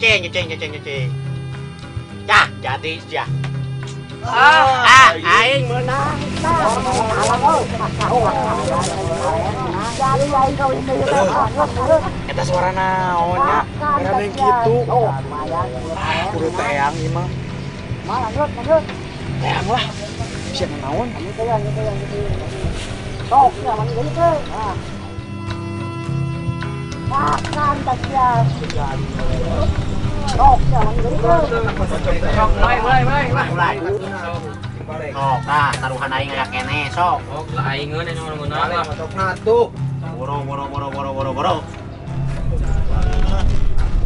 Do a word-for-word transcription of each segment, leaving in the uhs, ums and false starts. Ceng, ceng, ceng, cah, jadi jah. Ah, aing menang. Kita suara naonnya, karena gitu. Ah, kudu teang imah. Teang lah, bisa naon? Sok, nyaman gitu. Makan takjil. Sok, mulai, mulai, mulai, mulai. Sok, nah, taruhan aing ayak kene, sok. Sok, lah aing ngeun anu ngeunaan lah. Sok natuh. Boro, boro, boro, boro, boro, boro.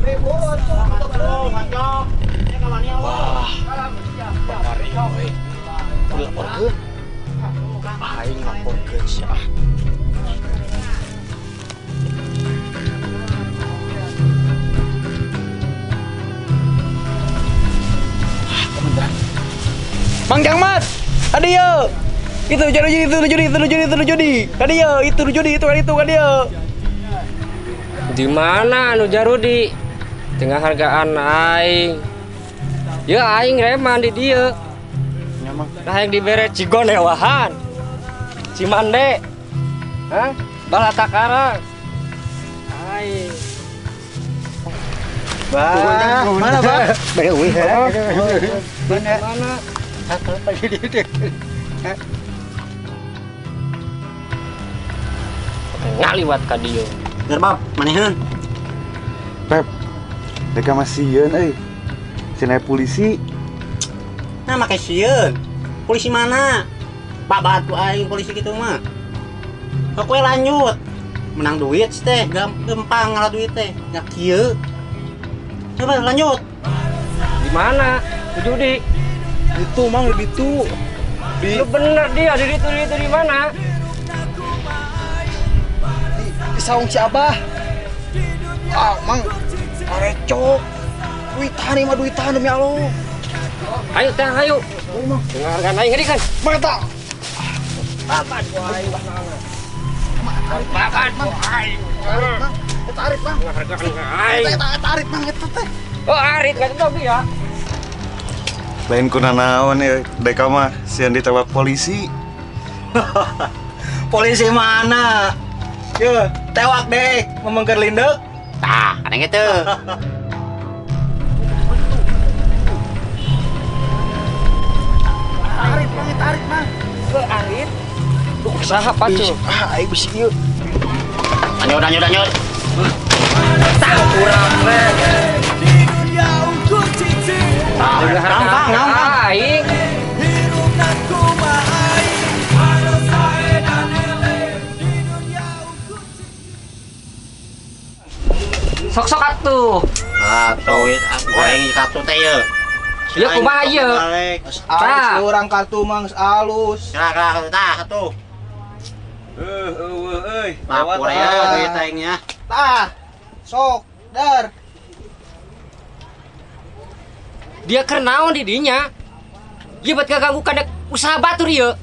Ribut, sok, sok, mancok. Nya kawani Allah. Bari, we. Laporkeun. Aing laporkeun sia. Mang Jangmat, adieu. Itu jadi itu jadi itu jadi itu jadi. Adieu, itu jadi itu kan itu kan dia. Di mana anu Jarudi? Tengah hargaan aing. Ya aing reman di dieu. Nya mah aing dibere cigon hewahan. Cimande. Hah? Balatakara. Aing. Bah, mana Bang? Bewi ha. Mana? Aku pergi di dek. Ngaliwat ka dieu. Ger bab, maneheun. Pep. Deka masieun euy. Cenah polisi. Nah make sieun. Polisi mana? Babat aing polisi kitu mah. Sok we lanjut. Menang duit teh, gampang ngalah duit teh. Nya kieu. Coba lanjut. Di mana? Judi. Itu mang di itu. Di... Lu bener dia di itu itu di mana? Di, di saung si Abah. Ah, mang arecok. Duitan ieu mah duitan demi Allah. Ayo teh, ayo. Oh, mang. Dengarkan aing geudikan. Mata. Babat wae basangan. Babat wae. Tarik, Bang. Aing. Tarik, Bang, eta teh. Oh, arit ka teu bi ya. Lain kuna naon ya, deka mah sian ditewak polisi. Polisi mana? Yeuh, tewak deh, memengker lindek. Tah, ada gitu. Tarik, Bang, tarik, Bang. Kearit. Duh, saha pacu. Ah, aing bisi ieu. Anyut, anyut, anyut. Sok-sok atuh. Atuhin aku aing kartu teh ye. Ieu kumaha ieu? Alus urang kartu mah geus alus. Tah tah atuh. Heuh eueuh euy. Lapor ya duit aing nya. Tah. Sok dar. Dia kernaon di dinya. Ieu bet kaganggu kada usaha batur ieu.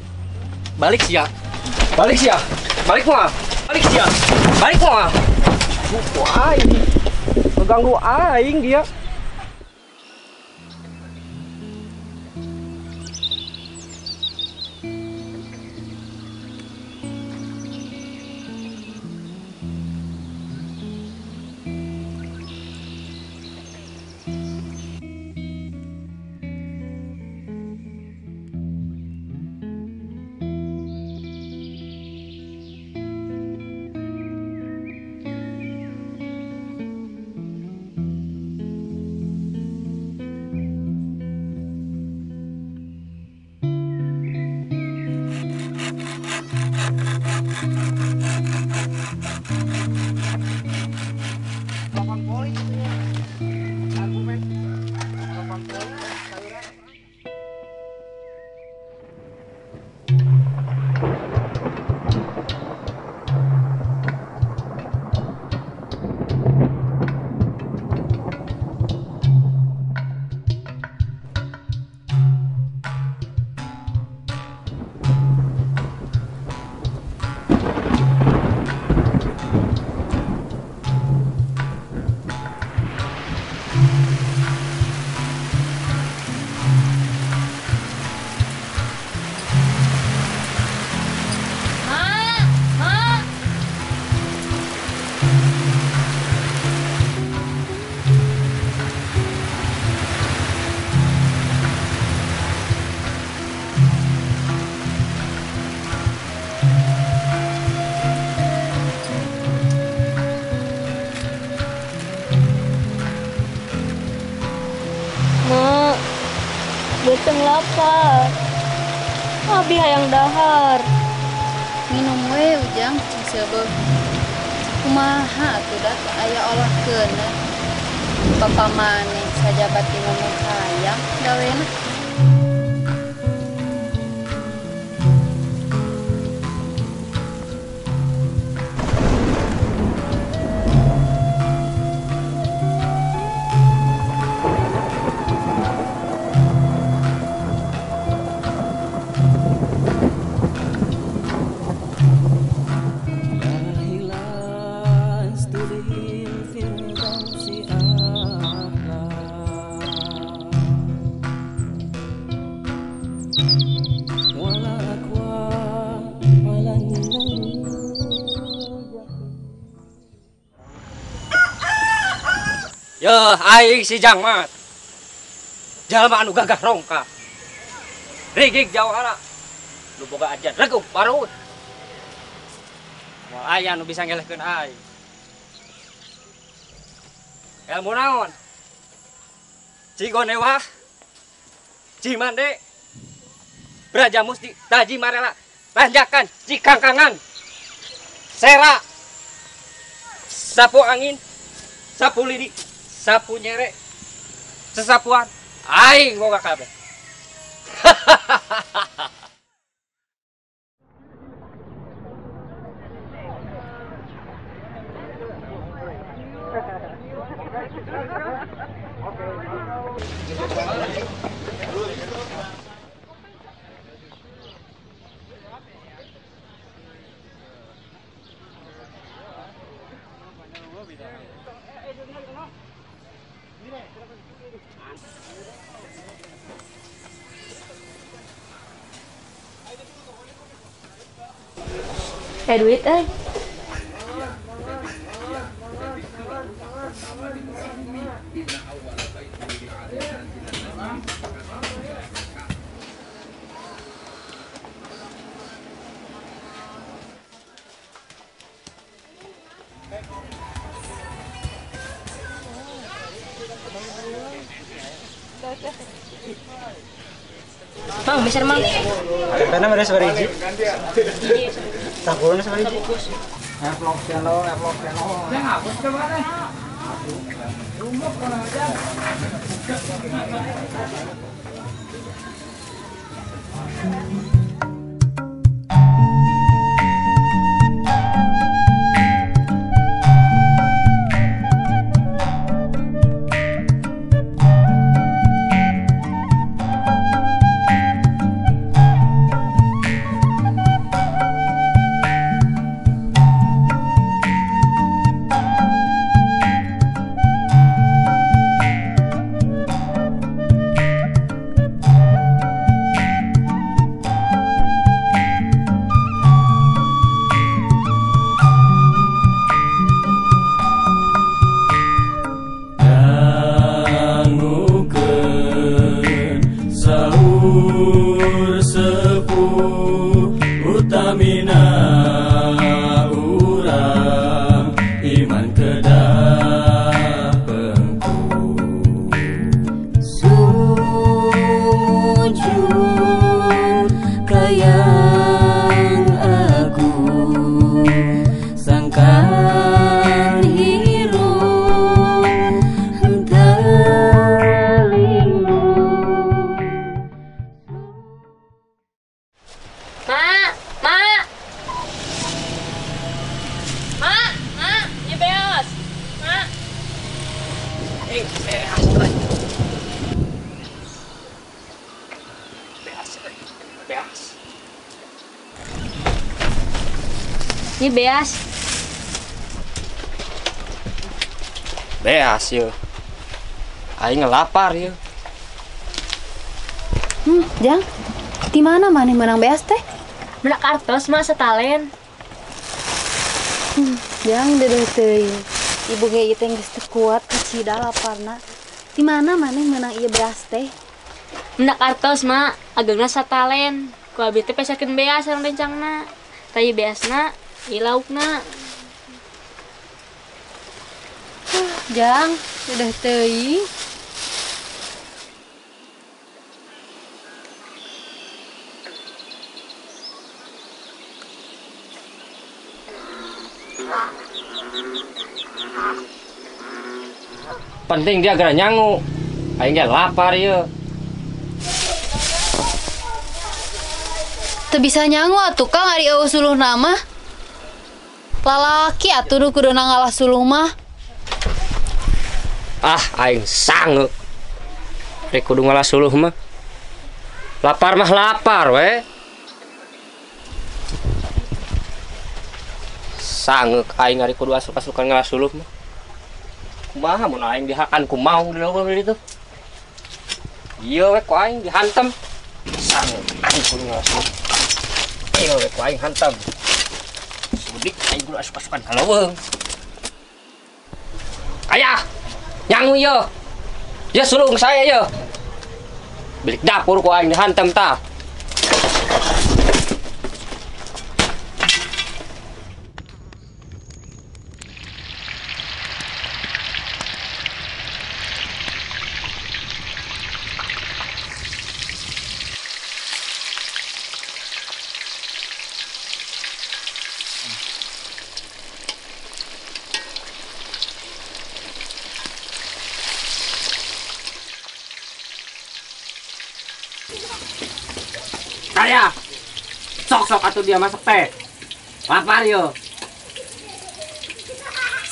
Balik sia. Balik sia. Balik moal. Balik sia. Balik moal. Buku aing. Mengganggu aing dia. Beteng lapar, abi hayang dahar. Minum we ujang, sebab kumaha tuh dah ayah olah kena. Papa maneh saja bati ngomong hayang, gawena. Yo, aing si Jangmat, jalma anu gagah rongka, rigig jawara, lu boga aja regup barut, wah ayah anu bisa ngelehkeun aing, ilmu naon, cigonewah, cimande, beraja musti, taji marela, tanjakan, cikangkangan, sera, sapu angin, sapu lidi. Sapu nyere, sesapuan, aing boga kabeh. Eh duit eh. Mang, bisa mang? Karena ada sebar hiji. Takulnya sebar hiji. Ngevlog channel, ngevlog channel. Ya ngapus ke mana? Rumah kalau aja. Ini beas. Beas yo. Aing ngelapar yo. Hmm, Jang. Di mana maneh menang beas teh? Menak artos mah satalen. Hmm, Jang deung teh. Ibu ge ieu teh geus teu kuat kacida laparna. Di mana maneh menang ieu beas teh? Menak artos mah agengna satalen. Ku abi teh pesakeun beas sareng rencangna. Tah ieu beasna ilauk nak, huh, Jang sudah tei. Penting dia gerak nyangu, aingnya lapar ya. Teu bisa nyangu atuh Kang ari eueuh suluh nama. Lalaki atuh nu kuduna ngalah suluh mah. Ah, aing sanggeup. Rek kudu ngalah suluh mah. Lapar mah lapar we. Sanggeup aing ari kudu asup-asukan ngalah suluh mah. Kumaha mun aing dihakan kumaung di leuweung di ditu. Ieu we ku aing dihantem. Sanggeup aing kudu ngalah suluh. Ieu we ku aing hantem. Budik aing kudu asup-asukan ka leuweung. Ayah, nyangu yo. Ya sulung saya yo. Bilik dapur ku aing dihantem tah. Ayah, sok-sok atuh dia masak teh. Lapar yo.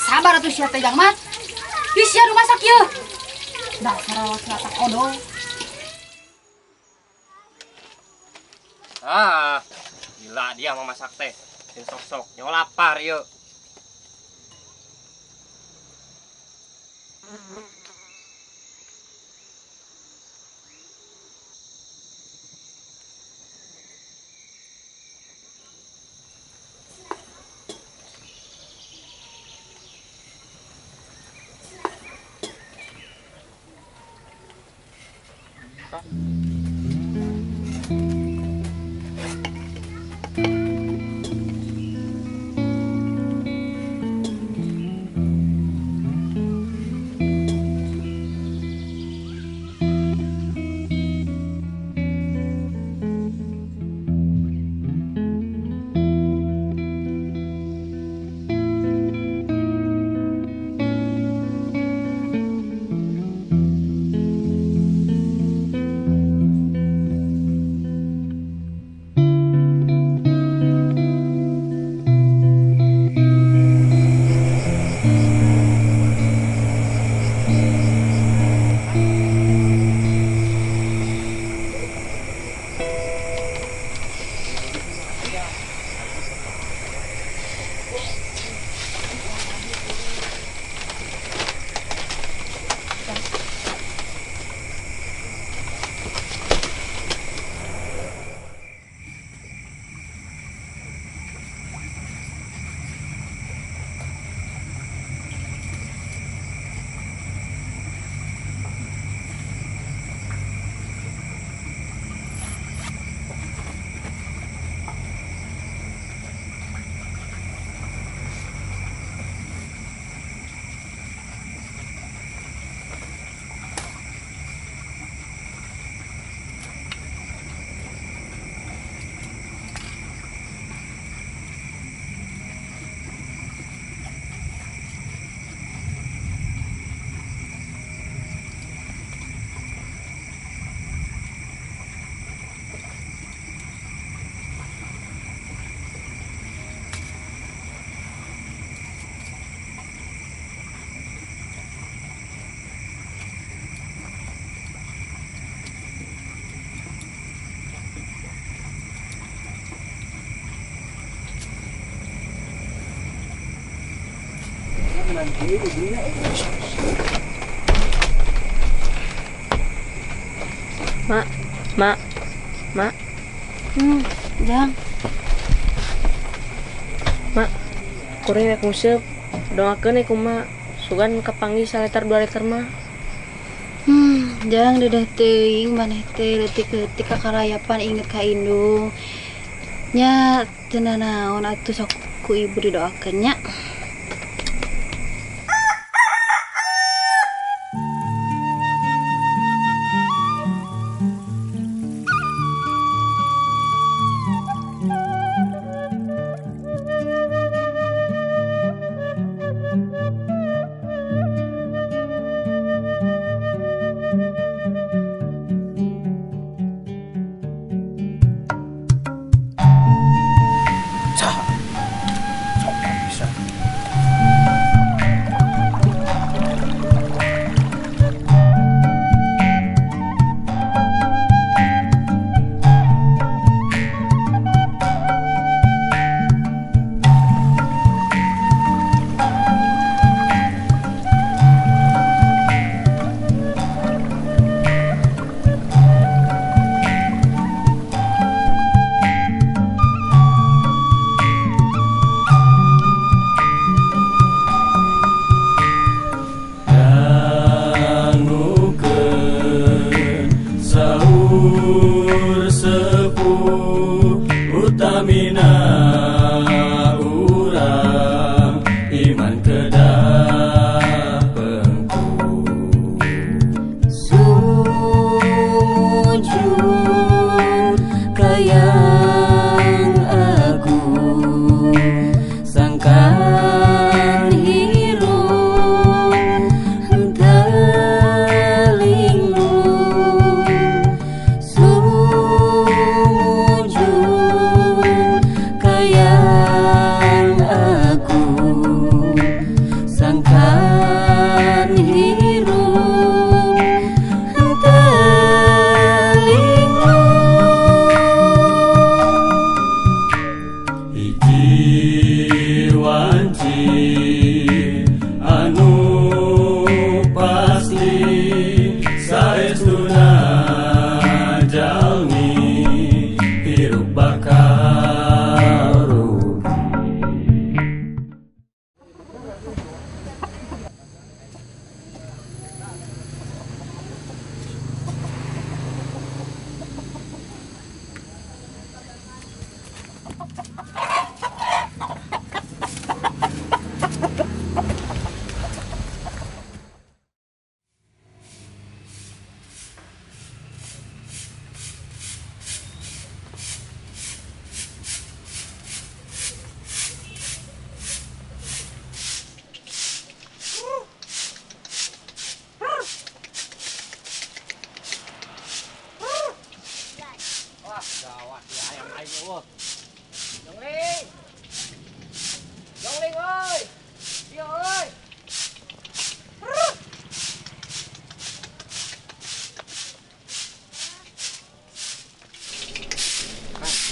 Sabar atuh sia teh Jang Mat. Ih sia nu masak ieu. Dasar awak latak odol. Ah, gila dia mau masak teh. Sing sok-sok, nyo lapar yo. Mak, mak, mak. Hmm, jang. Mak, kurang aku musep. Doakan aku mak. Sugan kepanggil saletar dua liter mak. Hmm, jang dedeh teing maneh teh letik-letik kakarayapan inget ka indung. Nya cenah naon atuh sok ku ibu didoakeun nya.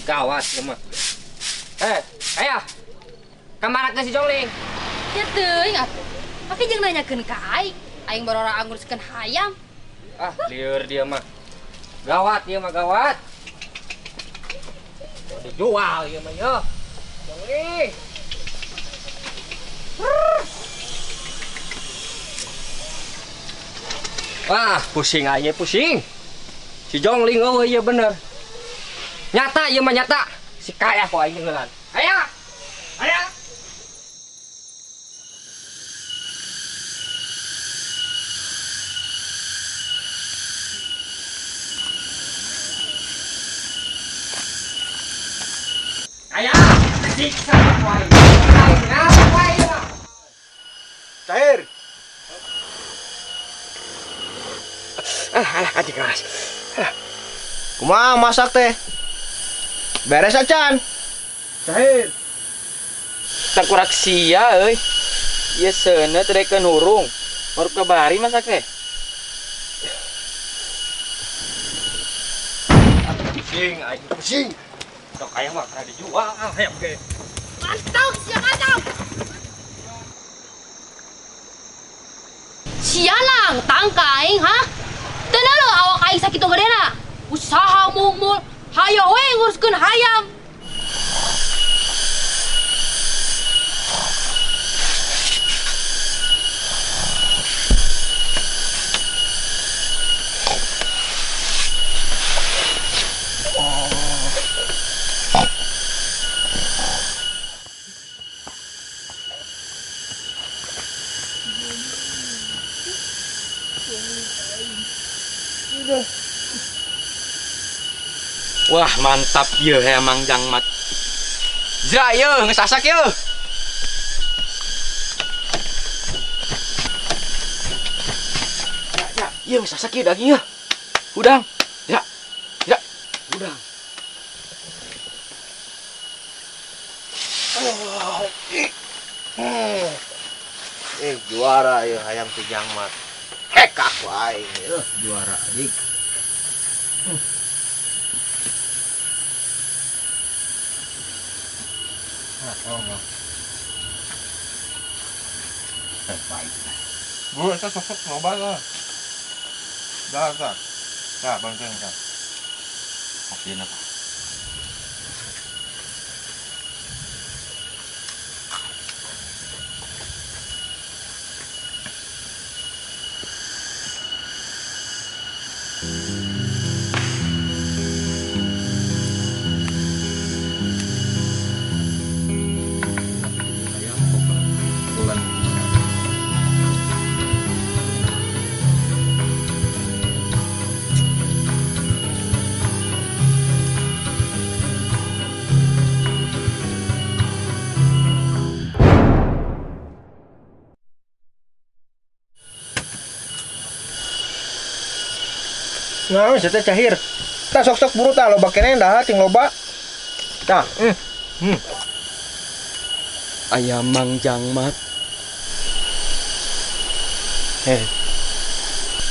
Gawat lemah. Eh, ayah. Kamana ke si Jongling? Ya teuing atuh. Tapi jeung nanyakeun ka aing, aing barora angurskeun hayam. Ah, lieur dia mah. Gawat dia mah gawat. Dijual ieu mah ya. Jongling. Wah, pusing aja pusing. Si Jongling eueuh ieu bener. Nyata ya mah nyata si kaya kok aing ngeulan. Aya. Aya. Aya, siksa kok aing. Aing ngapa ieu? Cair. Ah, alah adik keras. Alah. Kumaha masak teh? Beres acan. Cahir. Tak kurak sia euy. Ieu seuneu tereken hurung. Baru kabari masak teh. Pusing, aing pusing. Sok aya mah kada dijual, hayam ge. Mantap, sia mantap. sialang tangka aing, ha? Tenalo awak aing sakitu gedena. Usaha mungmul, hayo we nguruskeun hayam. Wah, mantap ya emang jangmat. Ja ya, ngesasak ya. Ja, ja, iya ngesasak ya daging ya. Udang. Ja. Ja, udang. Oh. Hmm. Eh, juara ya ayam si jangmat. Eh, kaku aing ya. Juara, adik. Hmm. Oh, no. Eh, baik. Gue itu sosok nobar lah. Dah, dah. Dah, bantuin kan. Makin apa? Nah, jatuh cahir. Kita sok-sok buru tak loba kene dah ting loba. Nah, hmm. Hmm. Ayam mang jangmat. Eh.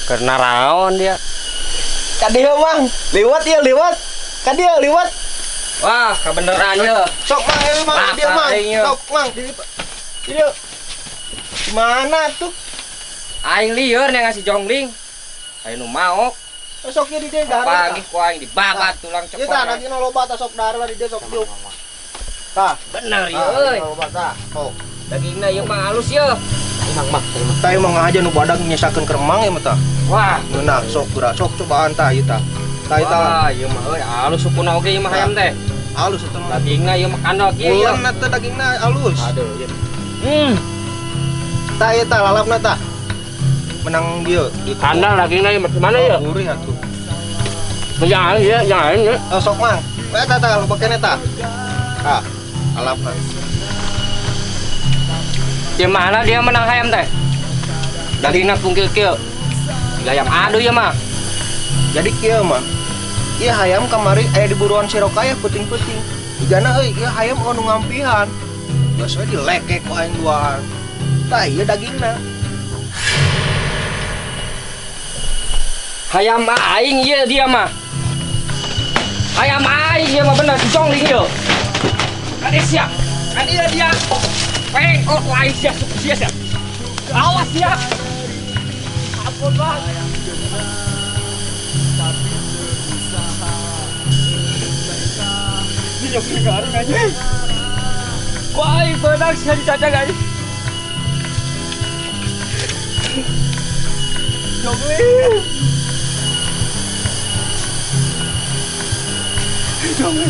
Karena raon dia. Kadieu Mang, liwat ya liwat. Kadieu liwat. Wah, kebeneran ya. Sok Mang, ya, Mang dia Mang. Sok Mang. Dieu. Mana tuh? Aing lieur nya ngasih jongling. Aing nu maok. Soknya di dia darah. Pagi kuaing dibabat tulang cepot. Kita nanti nolobat sok darah di dia sok juk. Tah, bener ya euy. Nolobat tah. Sok. Dagingna ieu mah halus ye. Emang mah. Tah emang aja nu badag nyesakeun keremang ya mah. Wah, bener sok geura sok cobaan tah ieu tah. Tah eta. Ah, ieu mah euy halus supuna oge ieu mah hayam teh. Halus eta mah. Dagingna ieu mah kandok ieu. Uleunna teh dagingna halus. Aduh ieu. Hmm. Tah eta lalapna tah. Menang dia kandang lagi nih mana ya gurih atuh jangan ya jangan ya sok Mang eta eta lu pakai eta ah alapna di mana dia menang hayam teh dagingna kungkil kieu hayam aduh ya mah jadi kieu mah ieu hayam kamari aya di buruan sirokaya puting-puting digana euy ieu hayam anu ngampihan geus we dilekek ku aing duaan tah ieu dagingna hayam aing ieu dia mah. Hayam aing ieu mah bener jongling ieu. Kade sia. Kade dia. Pengkot lain sia suku sia sia. Awas sia. Ampun Bang. Tapi usaha. Dia keluar aja. Kuai bedak sia dicaca guys. Jongling. Jongling,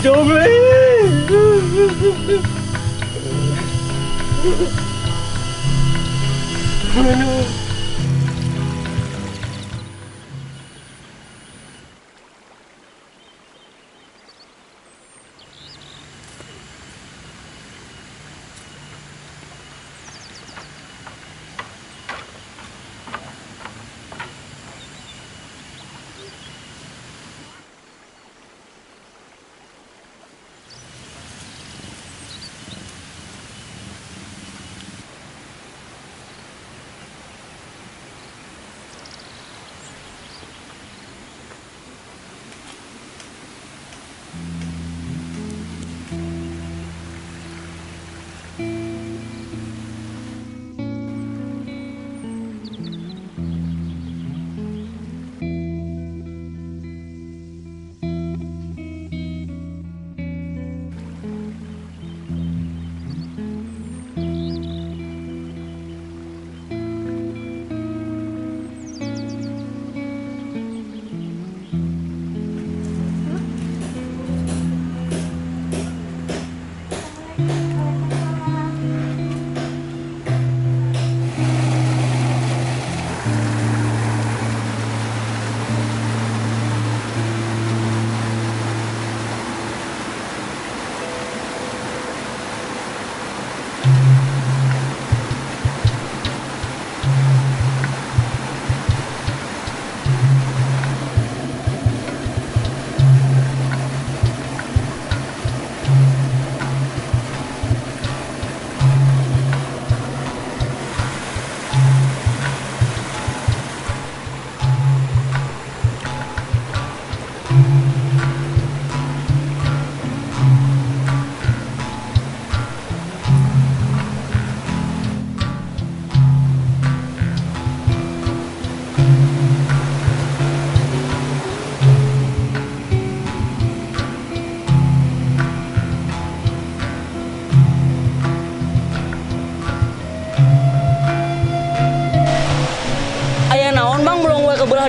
jongling, jongling.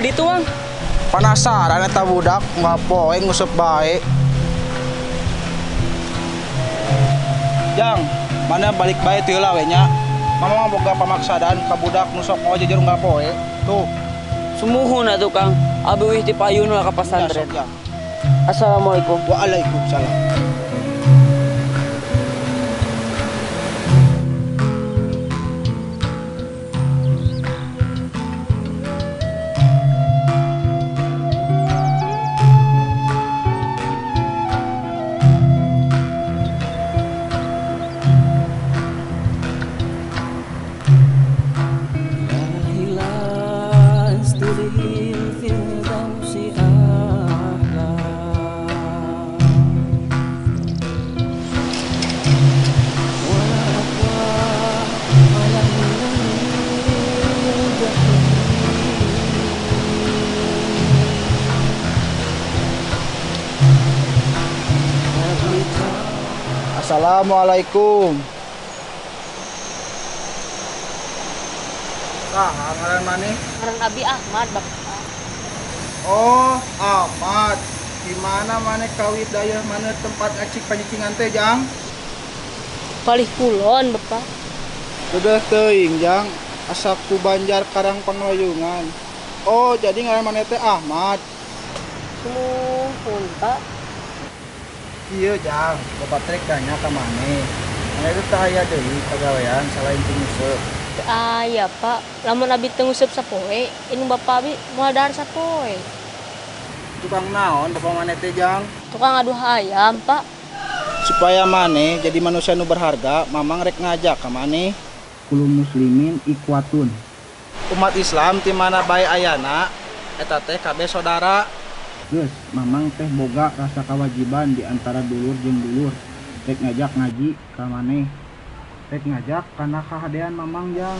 modal ditu, Mang? Panasaran eta budak, ngapoe ngusep bae. Jang, mana balik bae teu lah we nya. Mama boga pamaksaan ka budak nu sok ngoje jeung ngapoe. Tuh. Sumuhun atuh, Kang. Abi wis dipayun lah ka pasantren. Assalamualaikum. Waalaikumsalam. Assalamualaikum. Nah, ngaran maneh? Ngaran Abi Ahmad, Bang. Oh, Ahmad. Di mana maneh kawit daya mana tempat acik panyicingan teh, Jang? Palih kulon, Bapak. Sudah teuing, Jang. Asap ku Banjar Karang Panglayungan. Oh, jadi ngaran maneh teh Ahmad. Sumuhun, Pak. Iya, Jang. Bapak trek tanya ke mana? Mana itu tak ada deh pegawaian selain pengusap. Ah, iya, Pak. Lamun abi pengusap sapoe, ini Bapak abi modal sapoe. Tukang naon Bapak mana teh, Jang? Tukang aduh ayam, Pak. Supaya mana jadi manusia nu berharga, Mamang rek ngajak ka mana? Kullu muslimin ikhwatun. Umat Islam di mana bae ayana, eta teh kabeh saudara. Terus, Mamang teh boga rasa kewajiban di antara dulur jeung dulur. Rek ngajak ngaji ka maneh. Rek ngajak kana kahadean Mamang, Jang.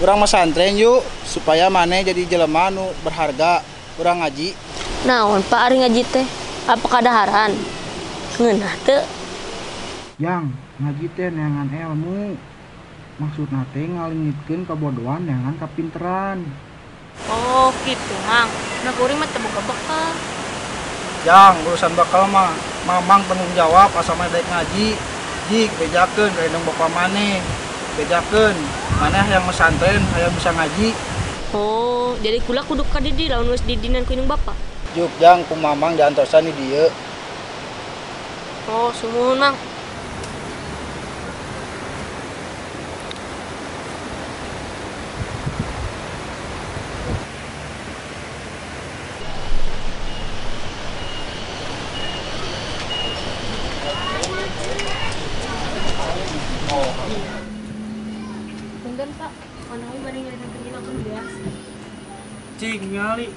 Urang masantren yuk supaya maneh jadi jelema nu berharga. Urang ngaji. Naon Pak ari ngaji teh? Apa kadaharan? Ngeunah teu. Jang, ngaji teh neangan ilmu. Maksudna teh ngalingitkeun kabodohan dengan kapinteran. Oh gitu, Mang. Nah, kuring mah teu bekal. Jang, urusan bakal mah Mamang tanggung jawab asal mah daek ngaji. Jik bejakeun ka indung bapak maneh. Bejakeun maneh yang masantren hayang bisa ngaji. Oh, jadi kula kudu ka di lawan wis didinan ku indung bapak. Juk, Jang, ku Mamang diantosan di dieu. Oh, sumuhun, Mang. Cing nyali,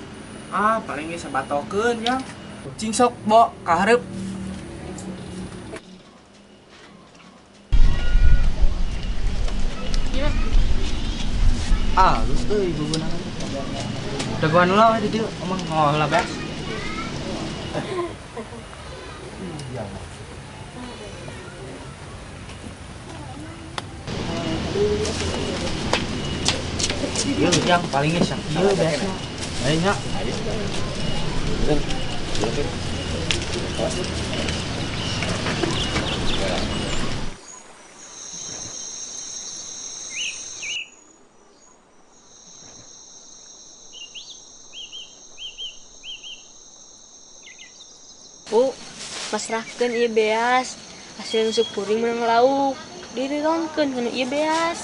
ah paling bisa batokin, Jang. Cing sok bo kaharep. Gimana? Ah, lu sih ibu guna. Daguan lo itu dia, emang ngolah bes. Iya, Jang, paling iseng. Iya, biasa. Ayo, Nyak. Bu, pasrahkan ieu beas. Hasil nusuk kuring menang lauk. Dirirongkeun kana ieu beas.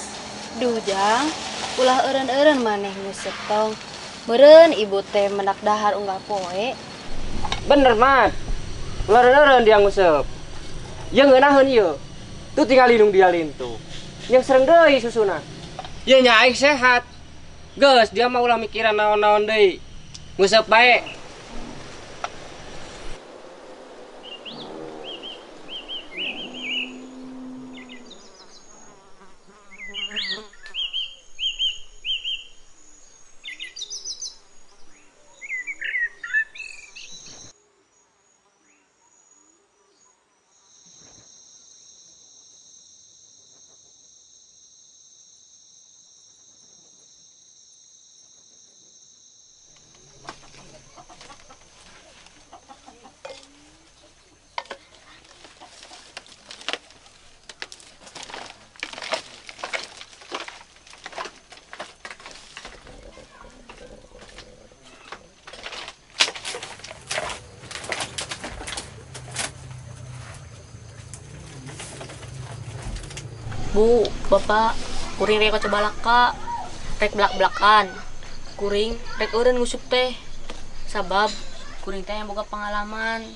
Duh, Jang. Ulah eureun-eureun maneh ngusep tong. Meureun ibu teh menak dahar unggah poe. Bener, Mat. Ulah eureun dia ngusep. Ye ngeunaheun ieu. Tu tinggal lindung dia lintu. Yang sereng deui susuna. Ye nya aing sehat. Geus dia mah ulah mikiran naon-naon deui. Ngusep bae. Bu, bapak, kuring rek coba laka, rek belak-belakan, kuring rek eureun ngusup teh, sabab kuring teh yang boga pengalaman,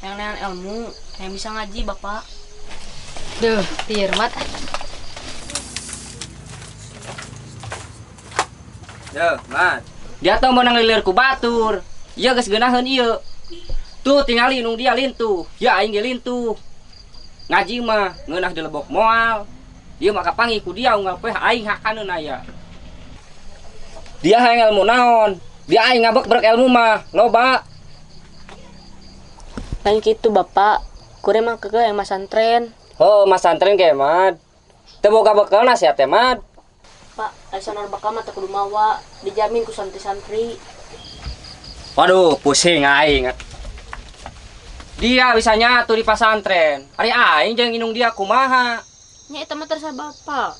yang nean ilmu, yang bisa ngaji bapak. Duh, pirmat. Duh, mat. Jatuh menang lilir ku batur, iya geus geunaheun ieu. Tuh tingali nung dia lintuh, ya aing ge lintuh. Ngaji mah ngeunah di lebok moal. Dia mah kapangi ku dia unggal poe aing hakaneun aya. Dia hayang ilmu naon? Dia aing ngabek-brek ilmu mah loba. Lain kitu bapak, kurang mah keke yang masantren. Oh, masantren ge mah. Teu boga bekal nasihat teh mah. Pak, ayeuna bakal mah teu kudu mawa, dijamin ku santri-santri. Waduh, pusing aing. Dia bisa nyatu di pasantren. Ari aing jeung indung dia kumaha? Nya eta mah terserah bapak.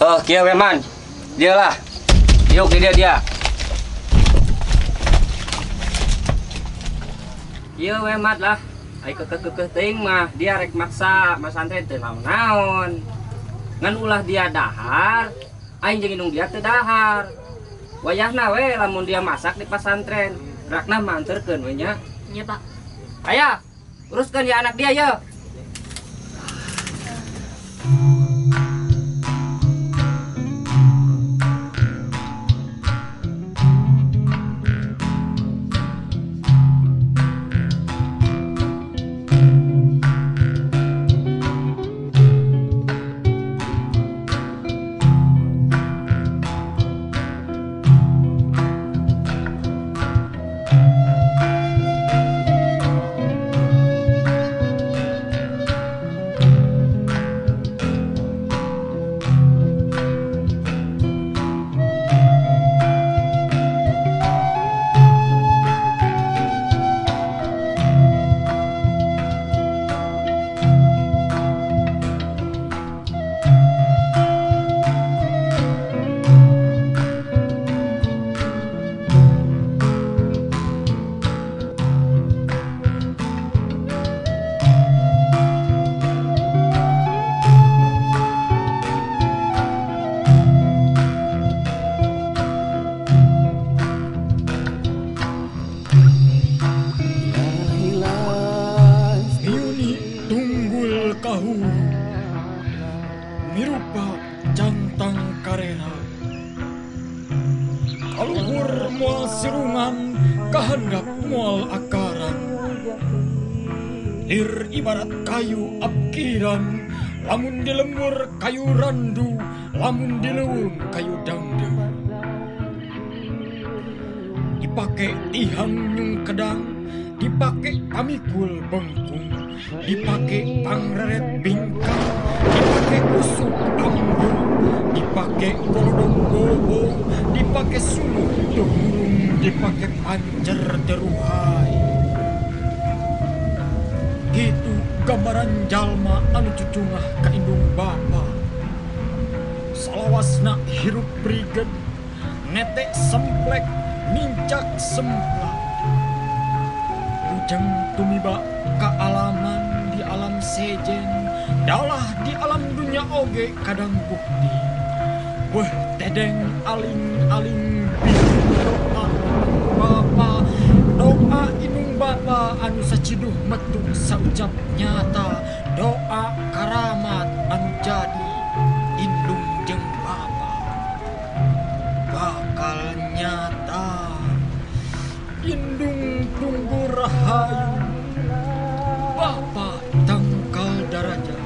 Oh, kieu we man. Dialah. Yuk dia dia. Iya we mat lah. Aing kekeh-kekeh teuing mah dia rek maksa masantren teu naon-naon. Ngan ulah dia dahar, aing jeung indung dia teu dahar. Wayahna we lamun dia masak di pasantren. Rakna manterkeun we nya. Iya, Pak. Aya, uruskeun ya anak dia ya. Lamun di lemur kayu randu, lamun di leuweung kayu dangdeu. Dipake tihang nyung kedang, dipake pamikul bengkung, dipake pangreret bingkang, dipake usuk ambu, dipake golodong gobong, dipake suluk dumurung, dipake pancer deruhay. Gitu gambaran jalma anu cucungah ka indung bapa. Salawasna hirup briged, netek semplek, nincak semplat. Lujeng tumiba ka alaman di alam sejen, dalah di alam dunia oge kadang bukti. Weh tedeng aling-aling doa indung bapa, doa indung bapa anu saciduh metu saucap nyata, doa karamat anu jadi indung jeung bapa bakal nyata. Indung tunggu rahayu, bapa tangkal daraja.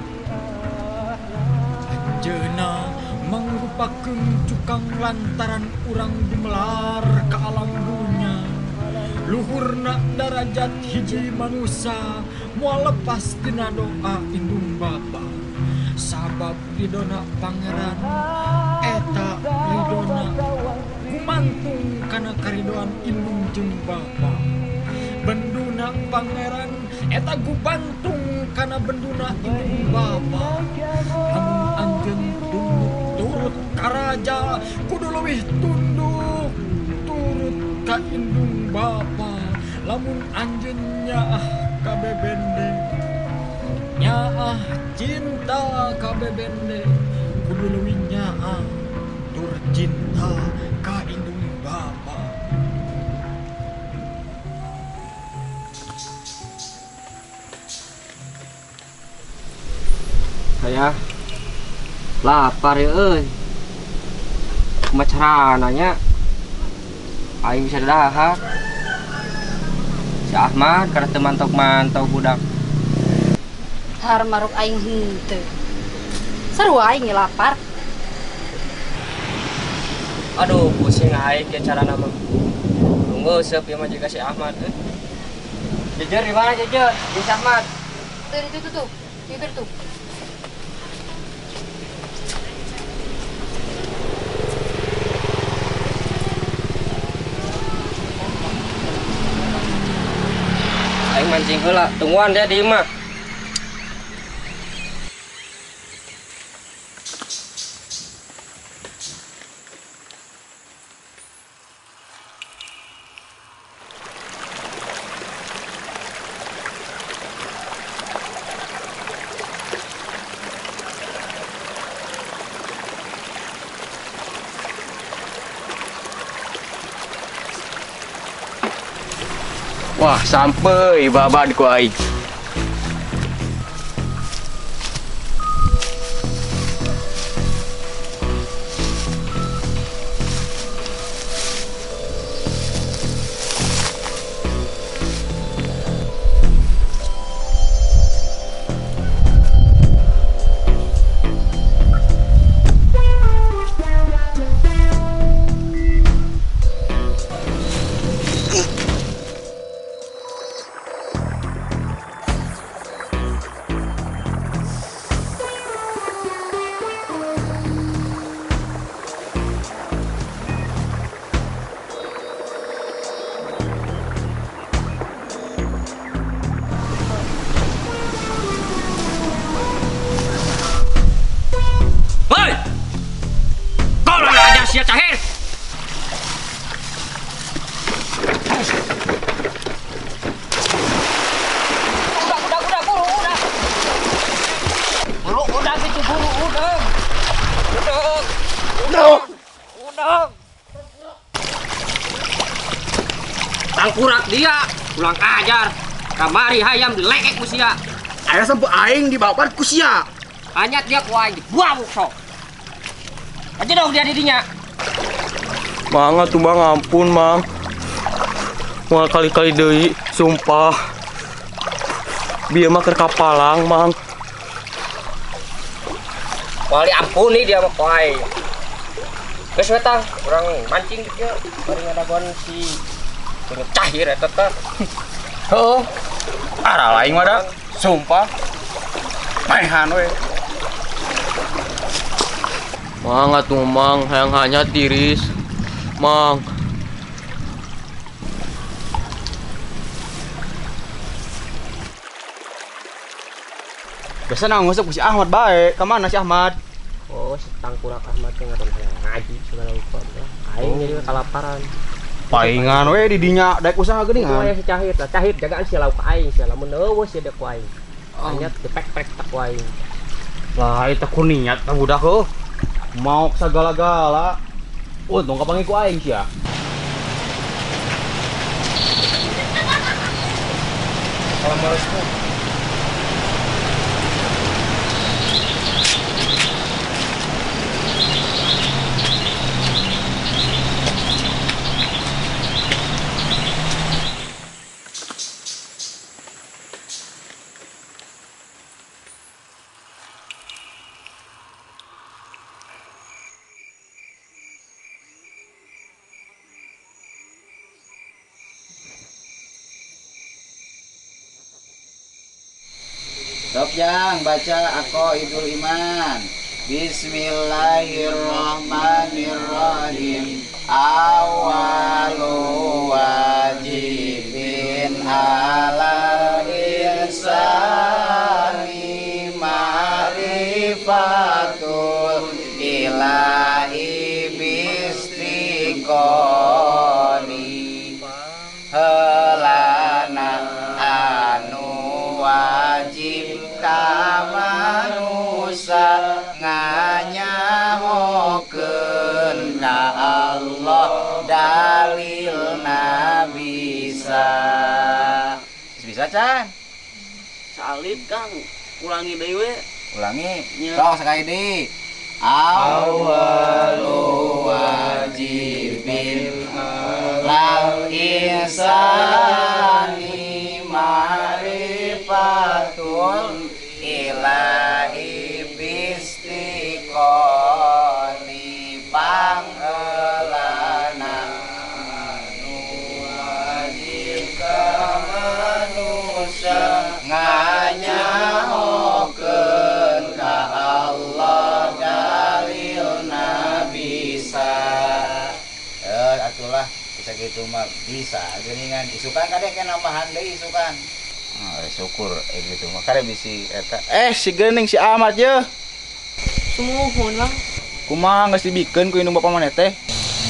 Anjeuna mangrupakeun cukang lantaran urang dumelar ke alam dunia. Luhurna darajat hiji manusia, moal lepas tina doa indung bapa. Sabab ridona pangeran, eta ridona kumantung kana karidoan indung jeung bapa. Benduna pangeran, eta gubantung kana benduna indung bapa. Lamun anjeun tunduk turut karaja, kudu leuwih tunduk turut ka indung bapa. Lamun anjennya ah kabebendeng nyaah cinta kabebende, kuduluwi nyaah tur cinta ka indung bapa. Saya lapar ya euy. Macarananya aing bisa dahar. Si Ahmad karena teman tok mantau budak. Har maruk aing henteu. Sarua aing lapar. Aduh, pusing aing ke carana mah. Tunggu seuf ieu mah juga si Ahmad eh. Jejer di mana jejer? Di si Ahmad. Tuh di situ tuh. Di situ tuh. Mancing heula, tungguan dia di imah. Wah, sampai babad ku aing. Siap cahir. Udah, udah, udah, buru, udah. Buru, udah, gitu, buru, udah. Udah, udah, udah. Tangkurak dia, pulang ajar. Kamari hayam dilekek kusia. Ayah sampai aing dibawa kusia. Hanya dia kuaing, buah sok. Aja dong dia didinya. Mang atuh Bang, ampun Mang. Moal kali-kali deui, sumpah. Bieu mah keur kapalang Mang. Wali ampuni dia mah poe. Geus we tang, urang mancing kieu, bari ngadagon si Cahir eta teh. Heuh. Ara lain wadah, sumpah. Maehan we. Mang atuh Mang, hayang hanya tiris. Mang. Biasa nang ngusap si Ahmad bae. Ka mana si Ahmad? Oh, si tangkurak Ahmad teh ngaran ngaji segala rupa. Aing jadi kalaparan. Paingan we di dinya daek usaha geuningan. Moal si Cahit lah, Cahit jagaan si lauk aing, si lamun eueus si deuk aing. Anyat dipek-pek tak aing. Lah eta kuniat tah budak heuh. Mau segala-gala. Untung kapangi ku aing sia. Salam balasku. Sopjang baca Aqo Idul Iman. Bismillahirrahmanirrahim. Awalu wajibin alal insani ma'rifatul ilahi bistiqoni. Helana anu wajib. Bye. nganyamukeun ka Allah dalilna bisa. Bisa can? Salib Kang, ulangi deui we. Ulangi. Sok sakali deui. Awwalu wajibin lal insani ma'rifatul ilahi bistiqoni panggelana anu wajib ka manusia nganyahokeun ka Allah dalilna bisa. Eh atulah bisa gitu mah bisa geuningan isukan kadek nambahan deui isukan. Oh, syukur eh gitu makanya bisi eta eh si gening si Ahmad ya sumuhun Mang kumaha geus dibikeun ku indung bapa maneh teh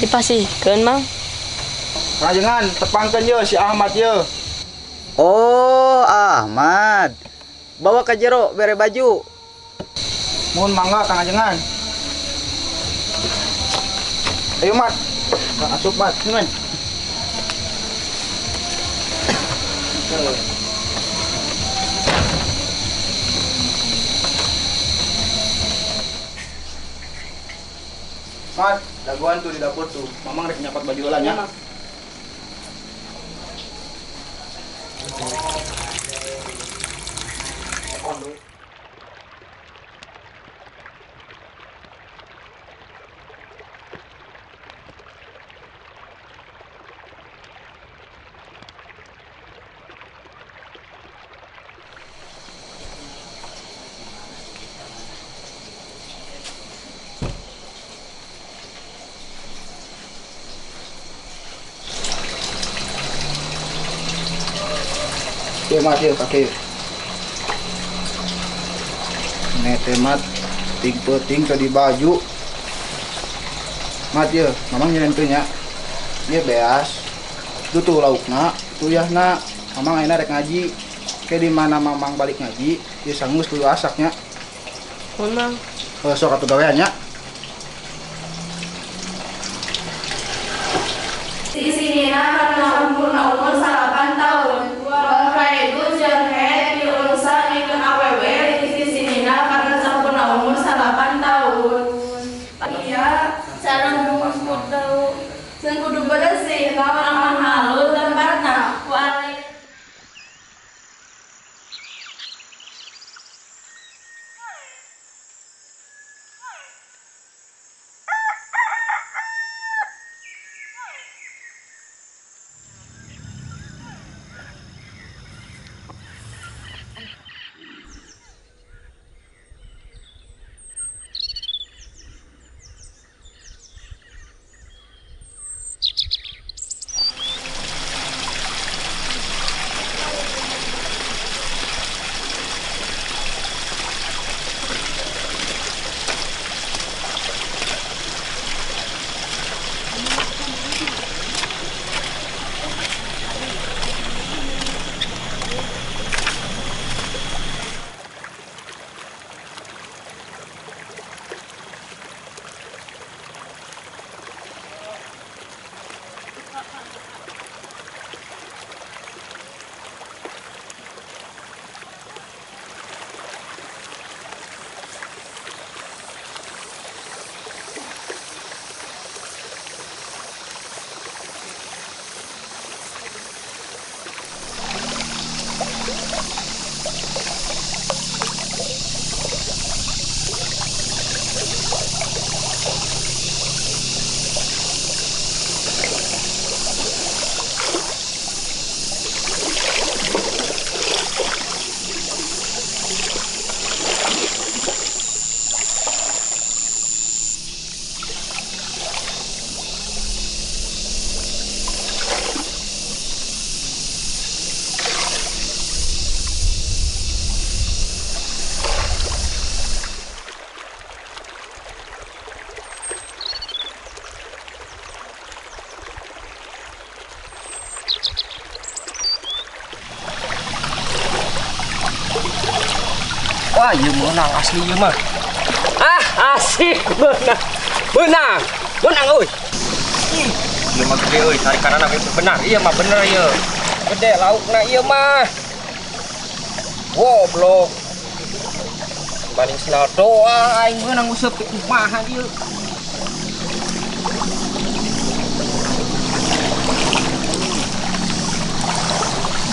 dipasihkeun Mang rajengan tepangkeun ye si Ahmad ye. Oh Ahmad bawa ka jero bere baju mun mangga Kang Ajengan ayo Mat asup Mat sini men. Mat, daguan tuh di dapur tuh. Mamang rek nyapat baju ulan ya. Mat ya pakai nete mat ting-ting tadi baju mat ya mamang nyelentunya dia beas itu tuh laukna tuh ya nak mamang aina rek ngaji kayak di mana mamang balik ngaji dia sanggup tuh asaknya mamang sok atau gaweannya di sini nak karena umur umur salapan tahun wah, ieu meunang asli ieu mah. Ah, Cih, benang. Benang. Benang, oi. Iya mah gede, oi. Tarikan anak itu benar. Iya mah bener, iya. Gede laukna iya mah. Goblok. Paling silau doa aing benang useup ke kumaha ieu.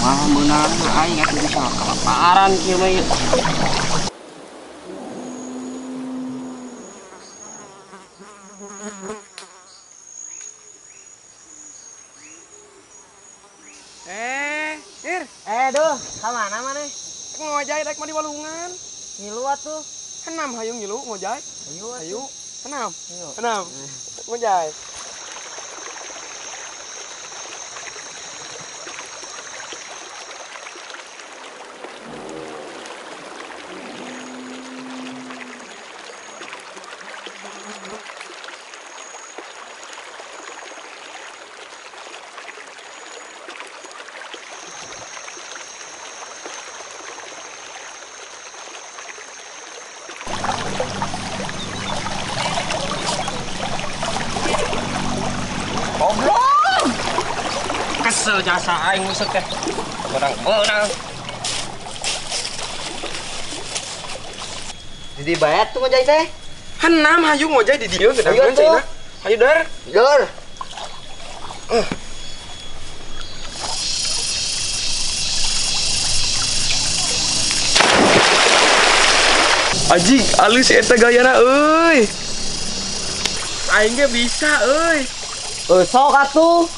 Mah benang aing atuh bisa kelaparan ieu mah ieu. Eh, Ir. Eh, duh, ka mana maneh? Ngojay rek mah di walungan. Ngilu atuh. Kenam hayung ngilu ngojay? Ayo, ayo. Kenam? Ayo. Kenam. Ngojay. Goblok. Kesel jasa aing musek teh. Benang-benang. Jadi bayat tuh ngojay teh. Henam hayu ngojay di dieu geus daun cenah. Hayu dar. Dar. Uh. Aji, alus eta gayana euy. Aing ge bisa euy. Euy sok atuh.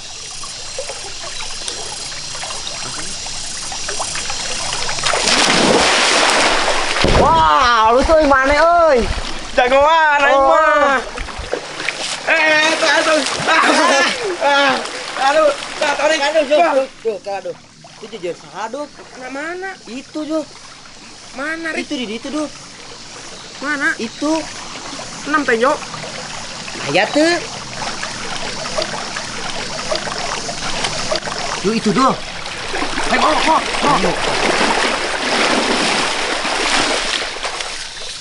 Wah, alus euy mane euy. Jagoan aing mah. Eh, eta atuh. Ah. Aduh, tarik aduh, jog. Aduh. Itu jejer saduk. Mana mana? Itu, Jog. Mana? Itu di itu, Jog. Mana itu enam tenyo ayat tuh tuh itu doh eh oh oh oh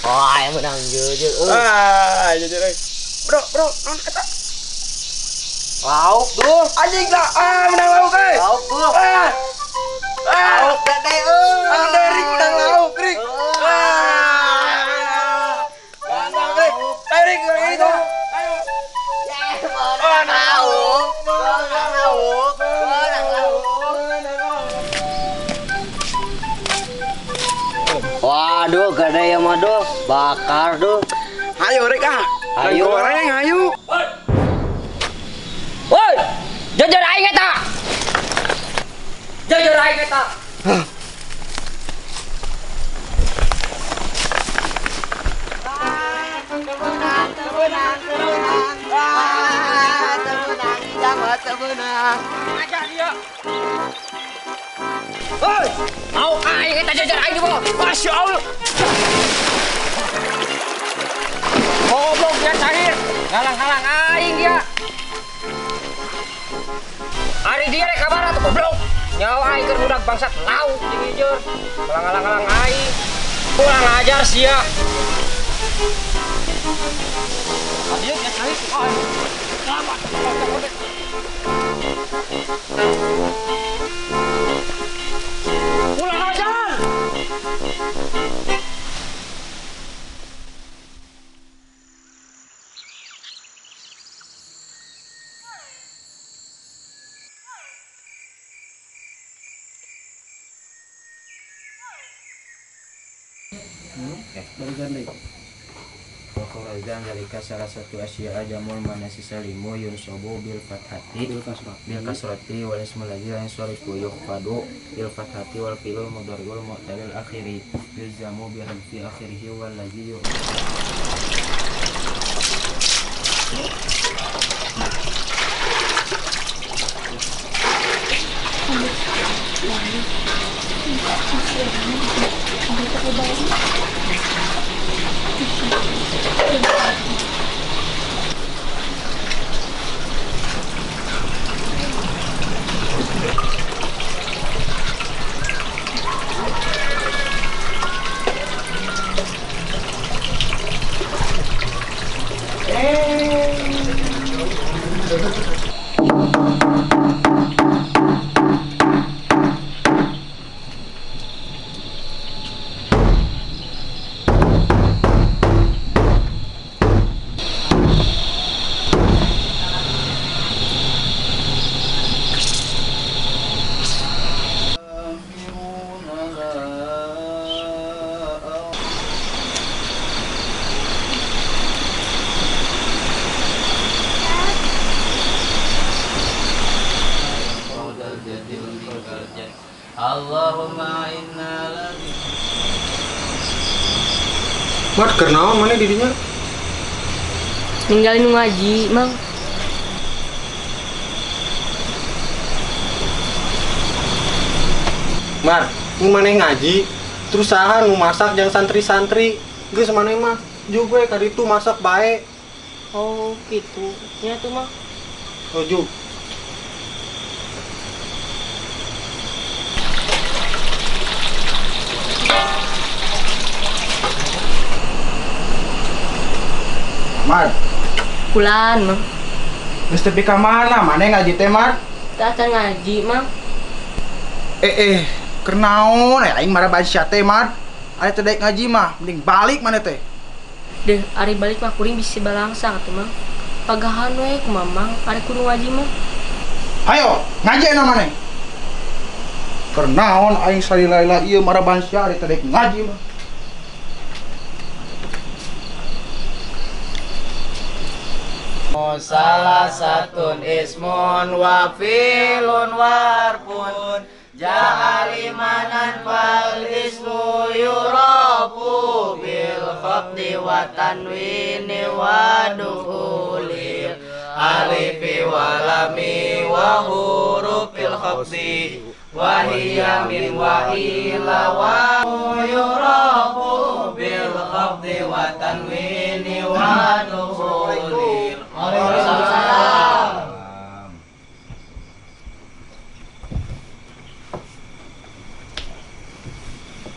oh ayam menang jujur ah jujur bro bro non kata lauk tuh anjing lah ah menang lauk eh lauk tuh ah lauk dadai eh ada ring menang lauk ring waduh gede ya mah doh bakar doh ayo rek ah ayo goreng ayo woi jajar aing eta jajar aing eta temenang temenang temenang temenang jangan temenang aja dia hei mau air kita jajar air dulu masya Allah goblok dia cahir galang-galang air dia hari dia deh kabar atau goblok nyawa air kerbudak bangsat laut dijujur galang-galang air kurang ajar sih ya dia dia cahir oh selamat pulang ajar Qur'an zalika salah satu asya jamul manasi salimu yunsabu bil fathati bil kasrati bil kasrati wal ismul ladzi la yusrifu yuqadu bil fathati wal fi'il mudhari'ul mu'talil akhiri yuzamu bi harfi akhirih wal ladzi Allahumma inna lagi. Mat kernaon mana didinya? Ninggalin ngaji, Mang. Mat, nu maneh ngaji, terus saha nu masak jang santri-santri? Geus maneh mah juga kaditu masak bae. Oh, gitu. Nya tuh, Mang. Oh, Ju. Mat, pulan, Mang. Geus tepi ka mana? Mane ngaji teh, Mat? Teu acan ngaji, Mang. Eh, eh, kernaon aya aing mara baca teh, Mat. Ari teu daek ngaji mah, mending balik mane teh. Deh, ari balik mah kuring bisi balangsang atuh, Mang. Pagahan we kumaha, Mang? Ari kudu ngaji mah. Hayo, ngaji na mane. Kernaon aing salila-lila ieu mara baca ari teu daek ngaji mah. Salah satun ismun wa filun warpun jaharimanan fal ismu yurabu bil khafdi wa tanwini wa duhulil alifi walami wa hurufil khafdi wa hiyamin wa ila wa yurabu bil khafdi wa tanwini wa duhulil. Waalaikumsalam.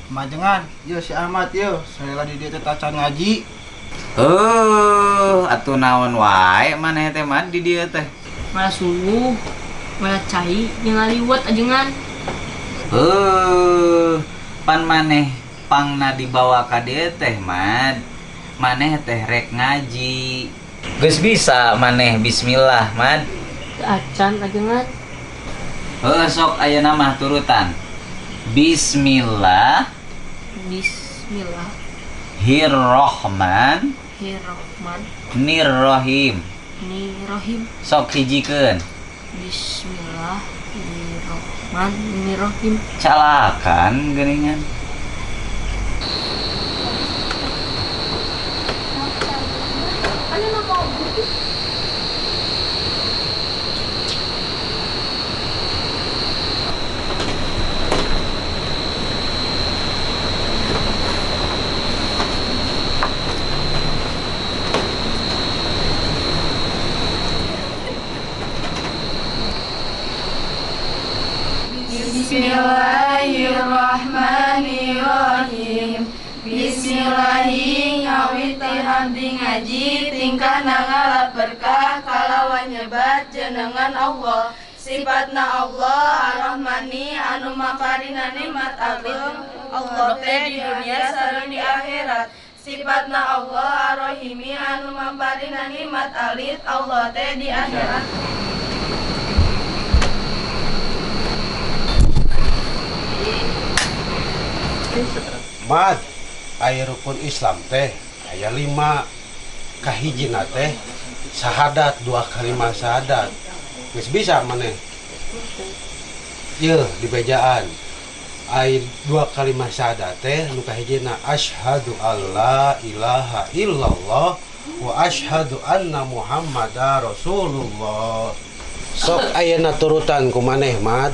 Majengan, yo si Ahmad yo, saya lagi di tetacan ngaji. Eh, atuh naon wae maneh teh mah di dieu teh. Mana subuh, mana cai yang ngaliwat ajengan. Eh, pan maneh pangna dibawa ka dieu teh mah. Maneh teh rek ngaji. Geus bisa maneh bismillah, Mad. Acan ajengan. Heuh sok ayeuna mah turutan. Bismillah. Bismillah. Hirrohman. Hirrohman. Nirrohim. Nirrohim. Sok hijikeun. Bismillah. Nirrohman. Nirrohim. Calakan geuningan. Bismillahirrahmanirrahim. Bismillahirrahmanirrahim. Ngawiti hamdi ngaji tingkah nangalap berkah kalawan nyebat jenengan Allah. Sifatna Allah Ar-Rahmani anu makarina nikmat agung Allah teh di dunia sareng di akhirat. Sifatna Allah Ar-Rahimi anu makarina nikmat alit Allah teh di akhirat. Mad, air rukun Islam teh aya lima. Kahijina teh syahadat, dua kalimat syahadat. Geus bisa maneh. Ieu di bejaan. Air dua kalimat syahadat teh nu kahijina asyhadu alla ilaha illallah wa asyhadu anna muhammadar rasulullah. Sok ayeuna turutan ku maneh, Mad.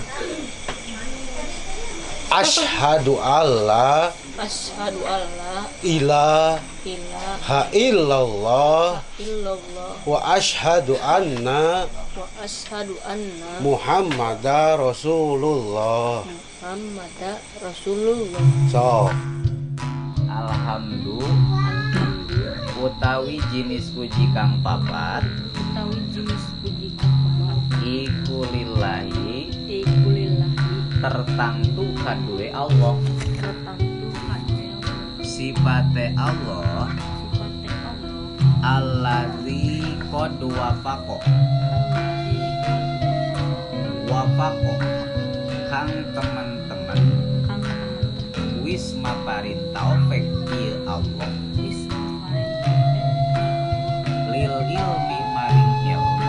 Asyhadu alla Asyhadu alla Ilaha Ilaha illallah Illallah Wa asyhadu anna Wa asyhadu anna Muhammadar Rasulullah Muhammadar Rasulullah. So Alhamdulillah. utawi jinis puji kang papat utawi jinis puji kang papat iku lillahi iku lillahi tertangtu kaduwe Allah tertangtu kaduwe Allah sifate Allah sifate Allah allazi qad wafaqa wafaqa kang teman-teman kang teman-teman wis maparin taufik il Allah lil ilmi maring ilmu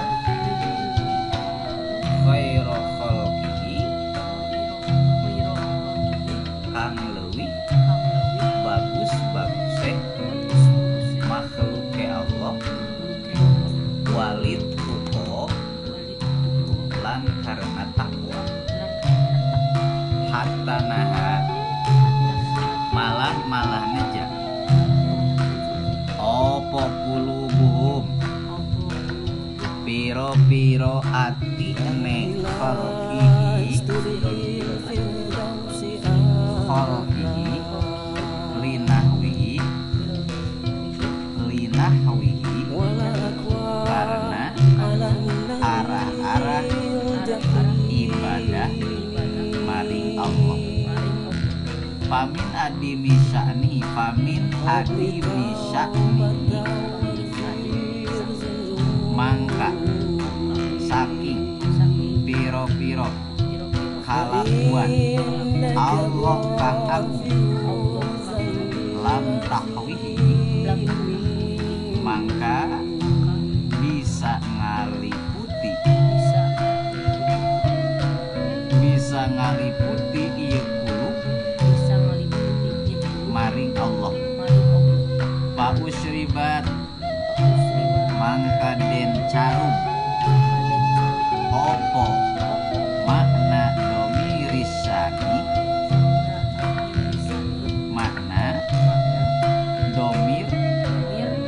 khairu khalqihi kang leuwih bagus baguse makhluke Allah walid tuko lan karena takwa hatta naha malah malah neja opo kulu piro-piro ati ene kholqihi kholqihi linahwihi linahwihi karena arah-arah ibadah maring Allah pamin adimi sya'ni pamin adimi sya'ni mangka saking piro-piro kalakuan Allah kang agung lam tahwihi mangka bisa ngaliputi bisa ngaliputi iku maring Allah Pak Usribat mangka den carum opo makna domiri sya'ni makna domir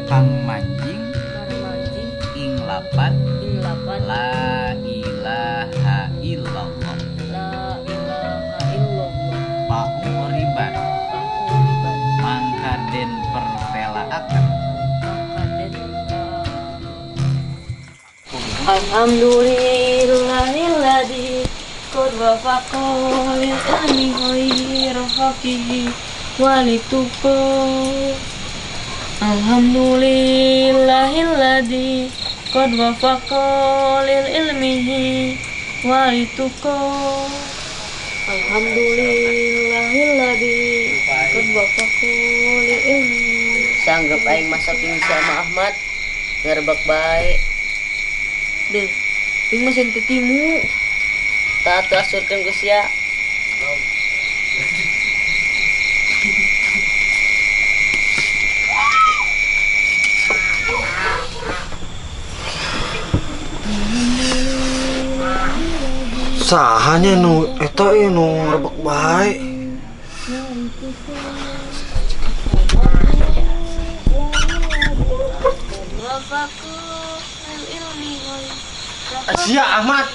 kang manjing ing lapan la ilaha illallah la ilaha illallah pauriban mangka den pertelaaken alhamdulillahilladzi qad wafaqa lil ilmi khairu khalqihi walituqo alhamdulillahilladzi qad wafaqa lil ilmihi walituqo alhamdulillahilladzi qad wafaqa lil ilmi sanggep aing masak sama Ahmad ngerebak baik deh, ini mesin tetimu tak asurkan ke sia sahanya nu, itu nu ngerebek baik Asia Ahmad.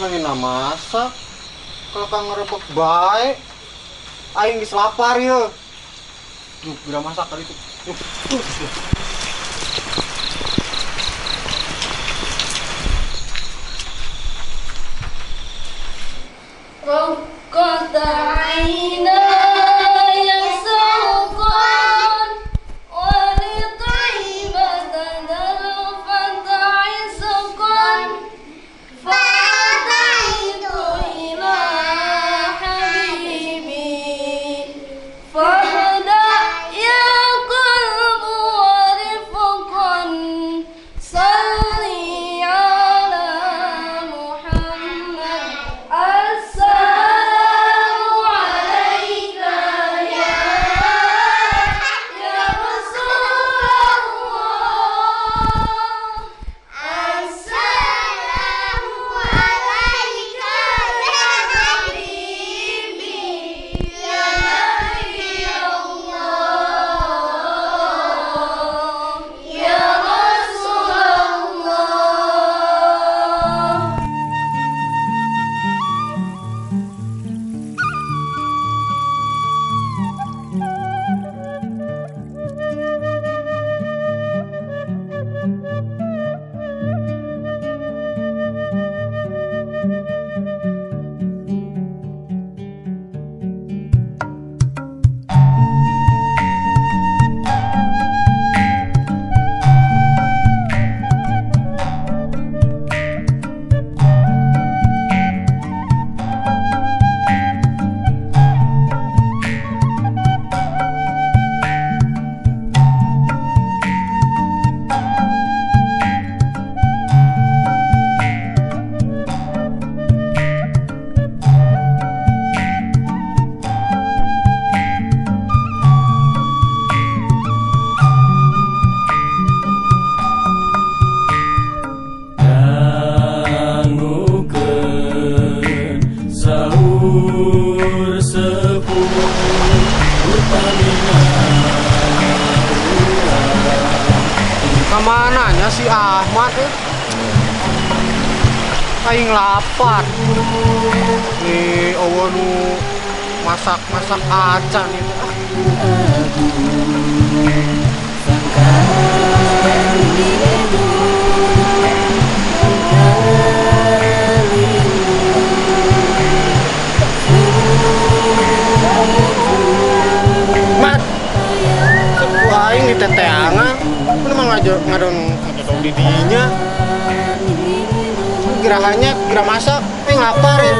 Nangina masak. Kalau kang ngerebek baik, aing geus lapar yeuh. Duh, geura masak tadi tuh. Fahda ya qalbu wa Kemananya si Ahmad ya? Aing lapar nih, awan nu masak-masak acan itu. Mat, sebuah aing di teteangan, aku memang ngajak ngadon ngadon didinya. Gerahannya gerah masak, tapi lapar ya.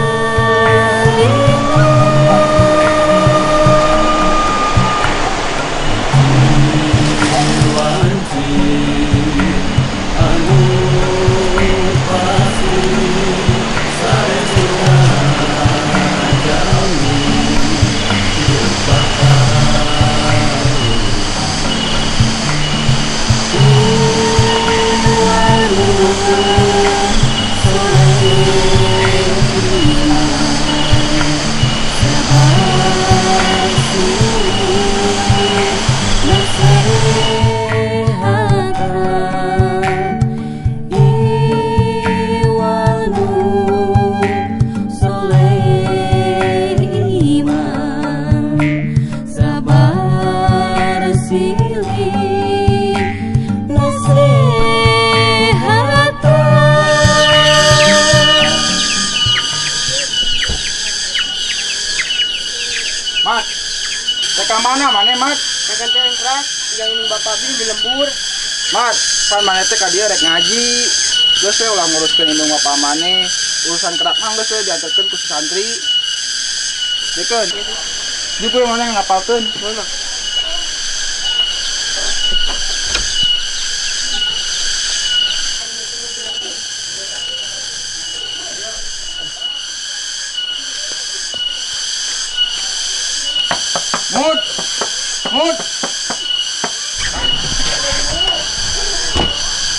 Mat, teka mana mana Mat? Teka teh yang keras, jangin bapak bini di lembur. Mat, pan mana teka dia rek ngaji. Terus saya ulah nguruskan indung bapak mana. Urusan kerak mangga saya diajarkan ke santri. Dekon, jupul mana yang ngapalkan? Mana? Mut, mut.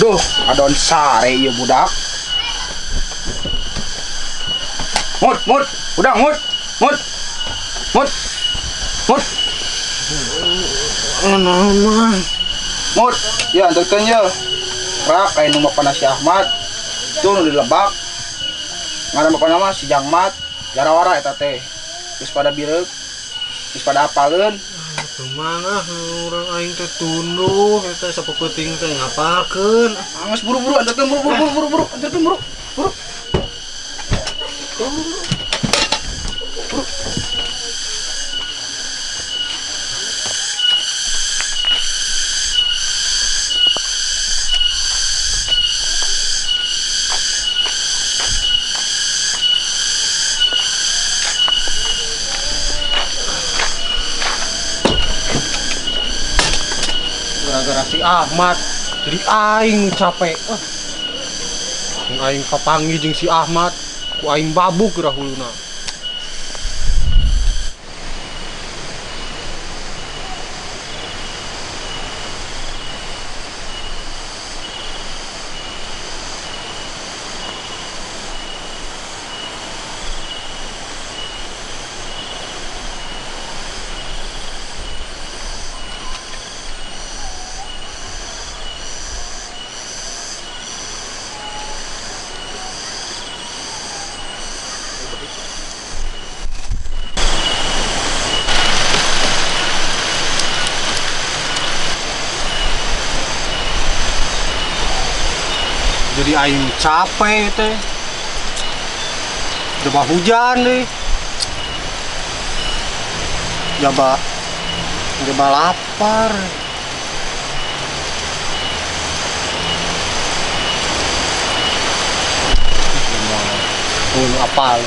Duh, adon sare ya budak. Mut, mut, budak mut, mut, mut, mut. Aman, mut. Ya, antarkan ya. Rak, ayo nomor panas si Ahmad. Tuh di lebak. Ngarang bapak nama si Jangmat, Jarawara eta teh. Terus pada birek. Terus pada apalun? Kemana? Orang aing teh tunduh, kita sepekuting teh ngapalkan. Angus buru-buru, antarkan buru-buru, buru-buru, antarkan buru, buru, buru, buru. Gara-gara si Ahmad jadi aing capek. Ah. Aing papangi jeung si Ahmad, ku aing babuk geura huluna. Jadi aing capek teh. Coba hujan deh. Coba coba lapar. Ulu apal.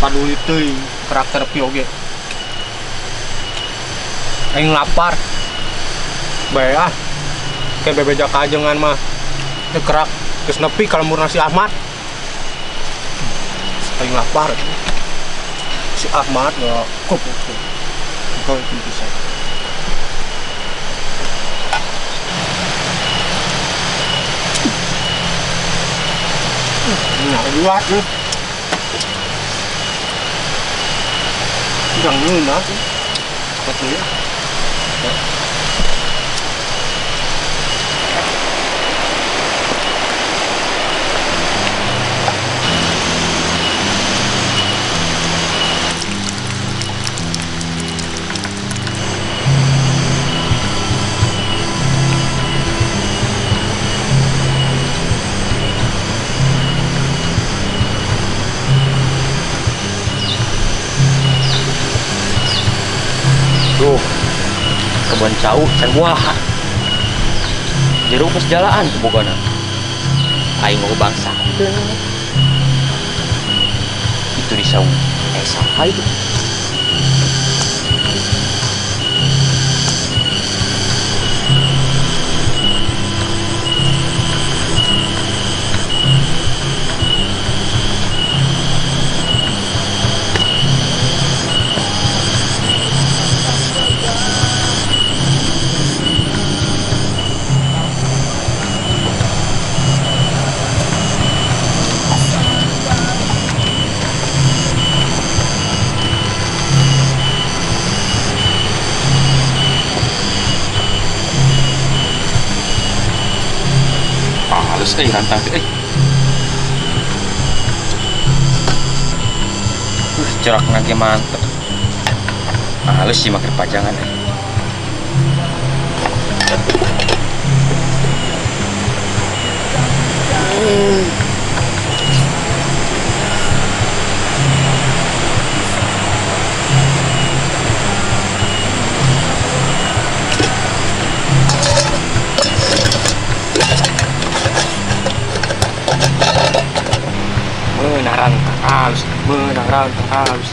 Paduli teuing karakter pioge. Aing lapar. Bae ah. Ke bebeja kajengan mah. Teu kerak geus nepi kalemburna si Ahmad. Aing lapar. Si Ahmad ya kopok. Engkau itu bisa. Ngọt quá. Gần như nó chứ. Có tí. Kebun cau dan buah jeruk pesjalaan kebogana aing mau bangsa itu di saung esa itu eh rantang eh uh, cerak nanti mantep halus sih makin pajangan eh. hmm. Menang harus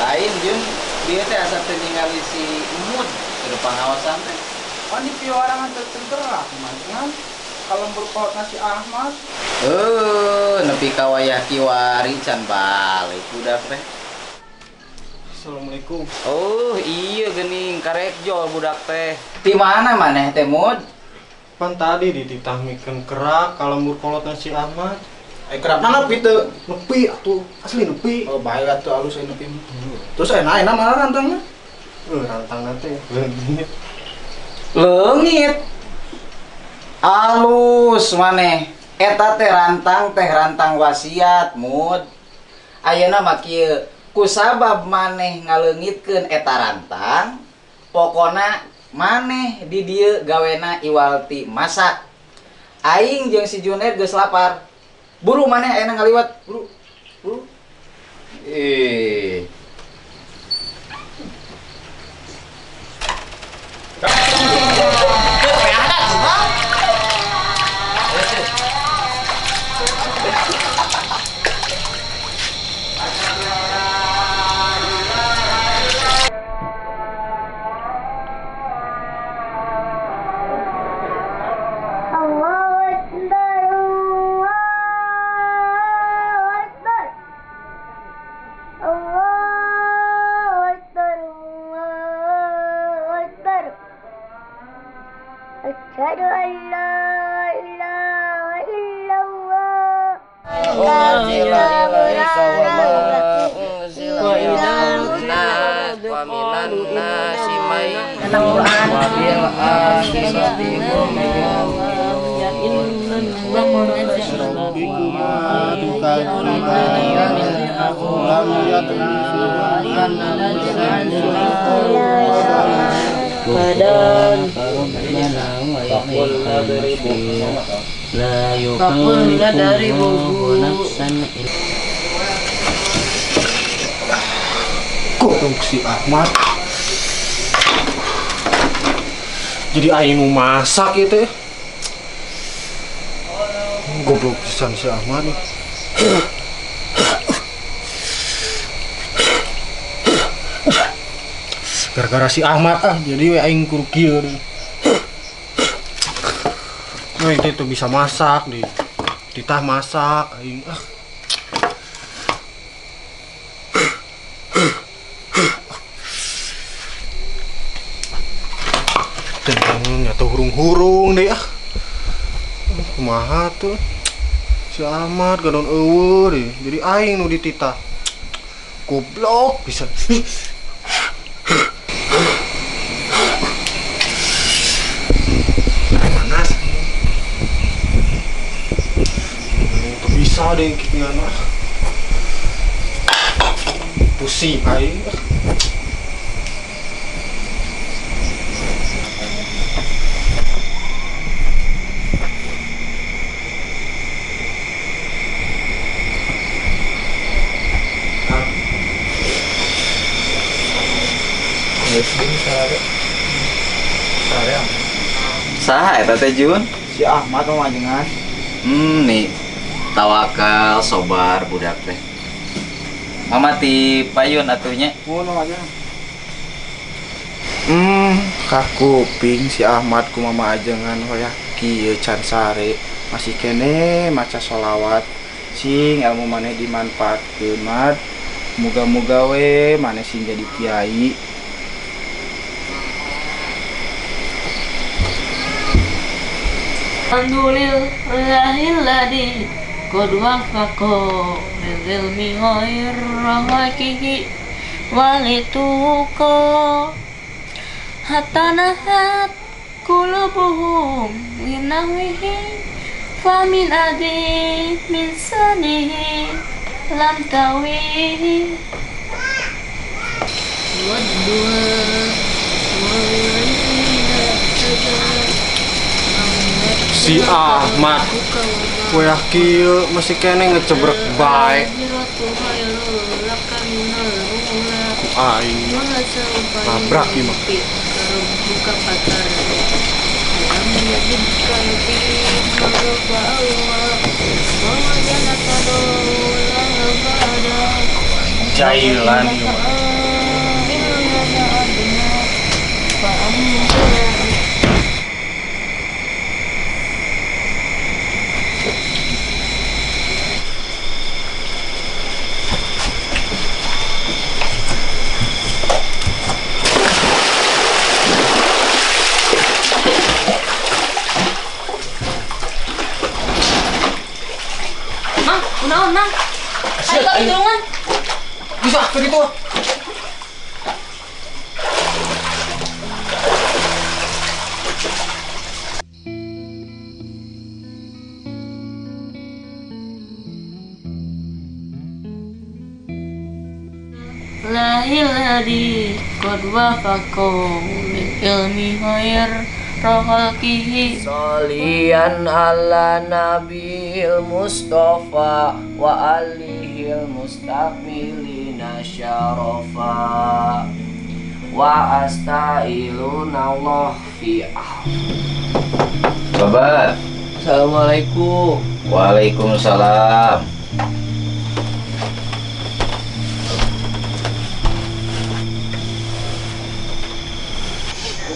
lain jun dia teh asap ningali si Umud ke pengawasan teh pan di piorang teh cenderah mangan kalau berpaut nasi Ahmad eh nepi ka wayah kiwari can balik budak teh. Assalamualaikum. Oh iya gening karek jol budak teh di mana maneh teh Mud pan tadi dititahmikeun kerak kalau berpaut nasi Ahmad. Eh kerap nangap gitu, nepi atuh asli nepi. Oh baik atuh halus eh nepi. Terus eh naik nama rantangnya? Eh rantang nanti lengit. Lengit, halus maneh. Eta teh rantang teh rantang wasiat Mud. Ayeuna mah kieu kusabab maneh ngaleungitkeun eta rantang. Pokona maneh di dieu gawena iwalti masak. Aing jeung si Junet geus lapar. Buru maneh ayeuna ngaliwat, buru, buru. Eh. Padang dari si Ahmad. Jadi aing nu masak itu. Goblok pisan si Ahmad nih. Gara-gara si Ahmad ah jadi we aing kurkieu. Nah, itu tuh bisa masak di titah masak aing ah. Tentang atau hurung-hurung deh ah. Kumaha tuh si Ahmad gadon eueuh deh. Jadi aing nu di titah. Goblok bisa. Ada yang pusing air sah eta teh Jun si Ahmad mah manjengan hmm nih tawakal sobar budak teh mama ti payun atunya mun aja hmm kaku ping si Ahmad ku mama ajengan hoyah kieu can sare masih kene maca solawat sing ilmu maneh dimanfaatkeun mat muga-muga we maneh sing jadi kiai alhamdulillahilladzi kodwa fako rezil mi hoir rahakiki walituko hatanahat kulubuhum minahwihi famin adi min sanihi lam tawihi wadwa walina si Ahmad wayah kieu masih kene ngecebrek bae ku aing nabrak ieu mah jailan ieu mah bisa begitu lahiladi qad wafaqo ilmi khair rohalkihi sholian ala nabil mustafa wa alihil mustaqbilina syarafa wa astailunallah fi'ah babat assalamualaikum waalaikumsalam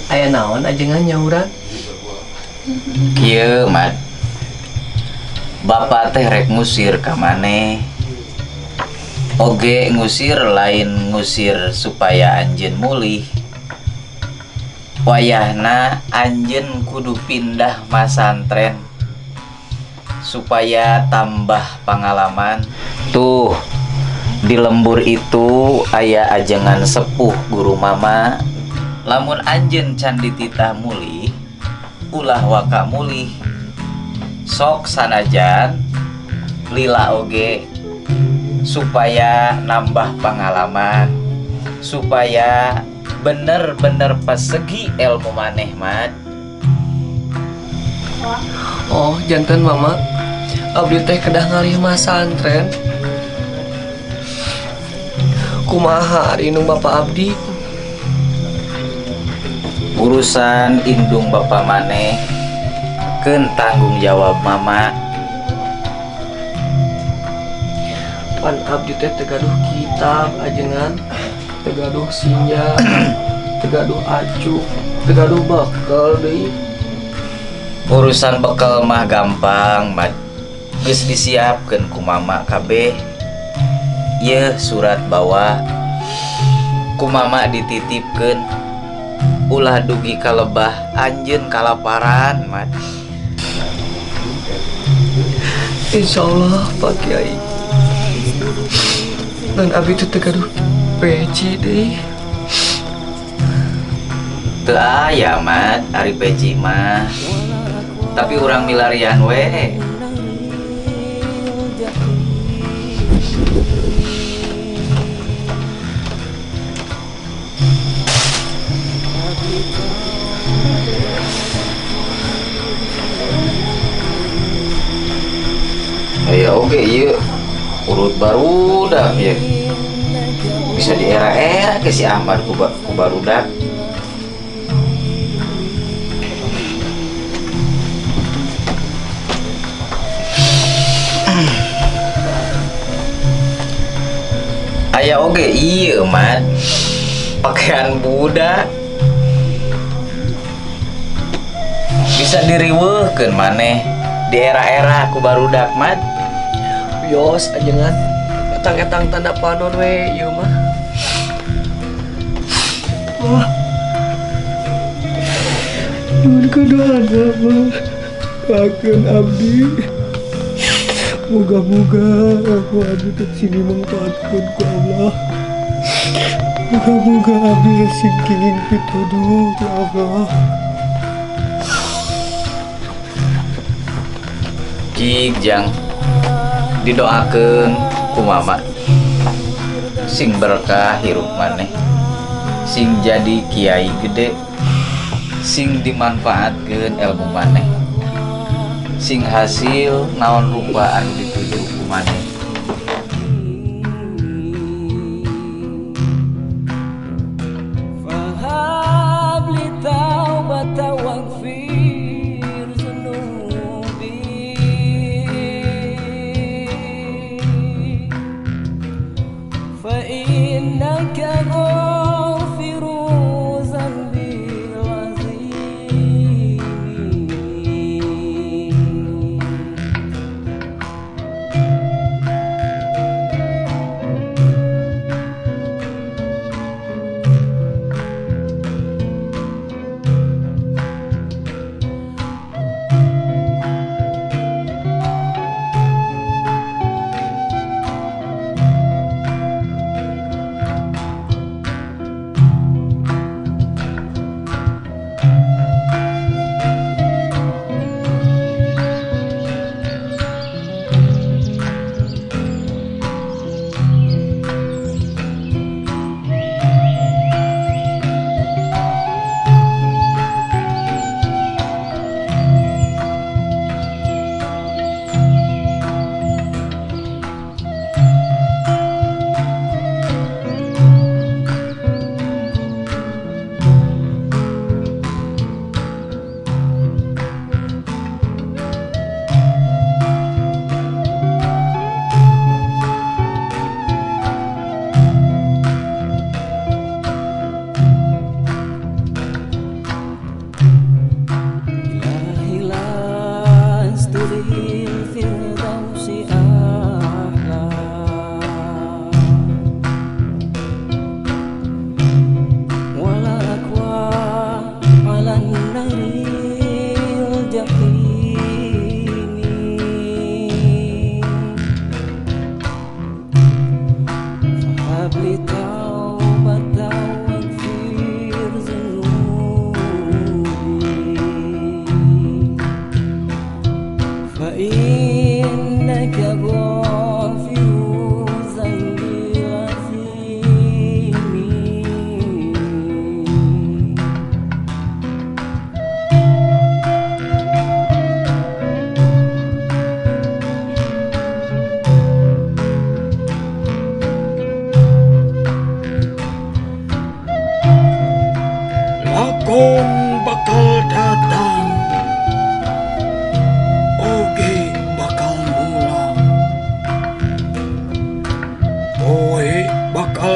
aya naon ajengan nyauran kieu mat bapak teh rek ngusir ka maneh oge ngusir lain ngusir supaya anjeun mulih wayahna anjeun kudu pindah masantren supaya tambah pengalaman tuh di lembur itu aya ajengan sepuh guru mama lamun anjen can dititah mulih ulah waka mulih sok sanajan lila oge supaya nambah pengalaman supaya bener-bener pesegi ilmu maneh mat Oh, jantan mama abdi teh kedah ngalih masantren. Kumaha ari nu bapak abdi? Urusan indung bapak maneh keun tanggung jawab mama. Pan abdi teh tegaduh kitab ajengan, tegaduh sinya, tegaduh acu, tegaduh bakal deui. Urusan bekal mah gampang, mat. Geus disiapkeun ku mama kabeh. Ieu surat bawa ku mama dititipkeun. Ulah dugi kalebah anjeun kalaparan, mat. Insyaallah Pak Kiai. Dan abi teu tegaduh peci deui. Teu aya, mat, ari peci mah. Tapi urang milarian we. Ya oke, iya urut baru dah ya bisa di era-era ke si Ahmad ku baru dah. Ayah oke, iya mat pakaian budak bisa diriweukeun maneh di era-era ku baru dah mat. Yos ajengan etang-etang tanda panon we ieu mah. Wah. Nuhun kudoan mah. Pakeun abdi. Moga-moga aku abdi teh sini mangpaatkeun ku Allah. Moga-moga abdi singkingin pituduh ku Allah. Cik jang didoakeun ku mama sing berkah hirup maneh, sing jadi kiai gede, sing dimanfaatkeun ilmu maneh, sing hasil naon rupa anu dituju ku maneh.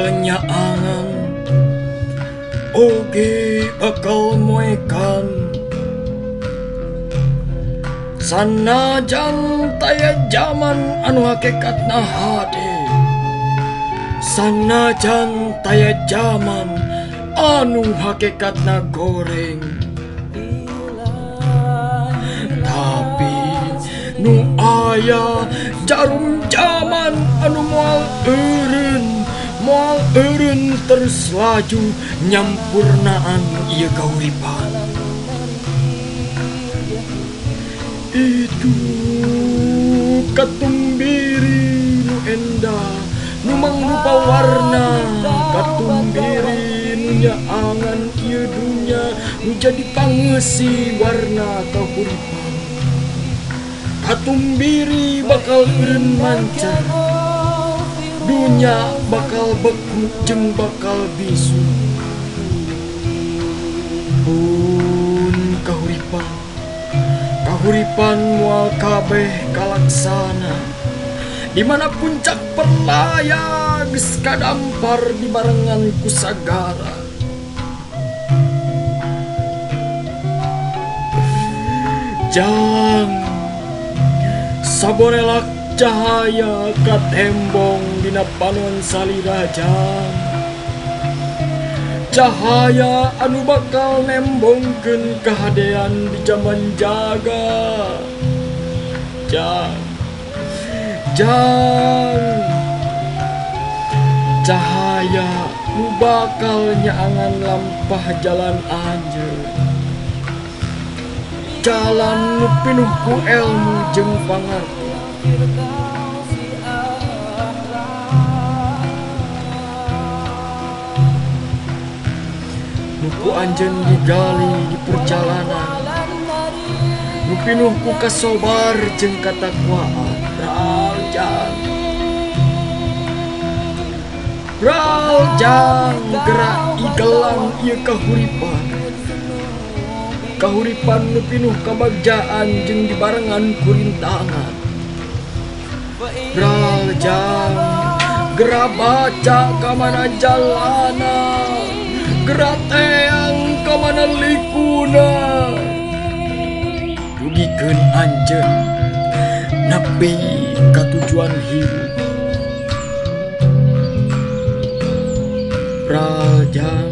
kanyaangan, ogi bakal moekan. Sanajan taya jaman anu hakikatna hade, sanajan taya jaman anu hakikatna goreng. Tapi nu aya jarum jaman anu moal eureun, moal eureun terselaju nyampurnaan ieu kauripan. Itu katumbiri nu endah, nu mangrupa warna, katumbiri nu nyaangan ieu dunya, nu jadi pangeusih warna kahuripan. Katumbiri bakal eureun mancar, dunya bakal beku jeung bakal bisu. Pun kahuripan, kahuripan moal kabeh kalaksana, dimana puncak perlaya geus kadampar dibarengan kusagara. Jang saborelak cahaya katembong dina panon salira jang, cahaya anu bakal nembongkeun kahadean di jaman jaga. Jang, jang, cahaya nu bakal nyaangan lampah jalan anjeun, jalan nu pinuh ku elmu jeung pangarti. Ku anjen digali di perjalanan, nu pinuh ku kasobar jeung katakwaan. Raal jang, raal jang, gerak igelang ieu kahuripan, kahuripan nu pinuh kabagjaan jeung dibarengan ku rintangan. Raal jang, gerak baca kamana jalana, gerateang kamana likuna. Dugikeun anjeun nepi ka tujuan hidup. Rajang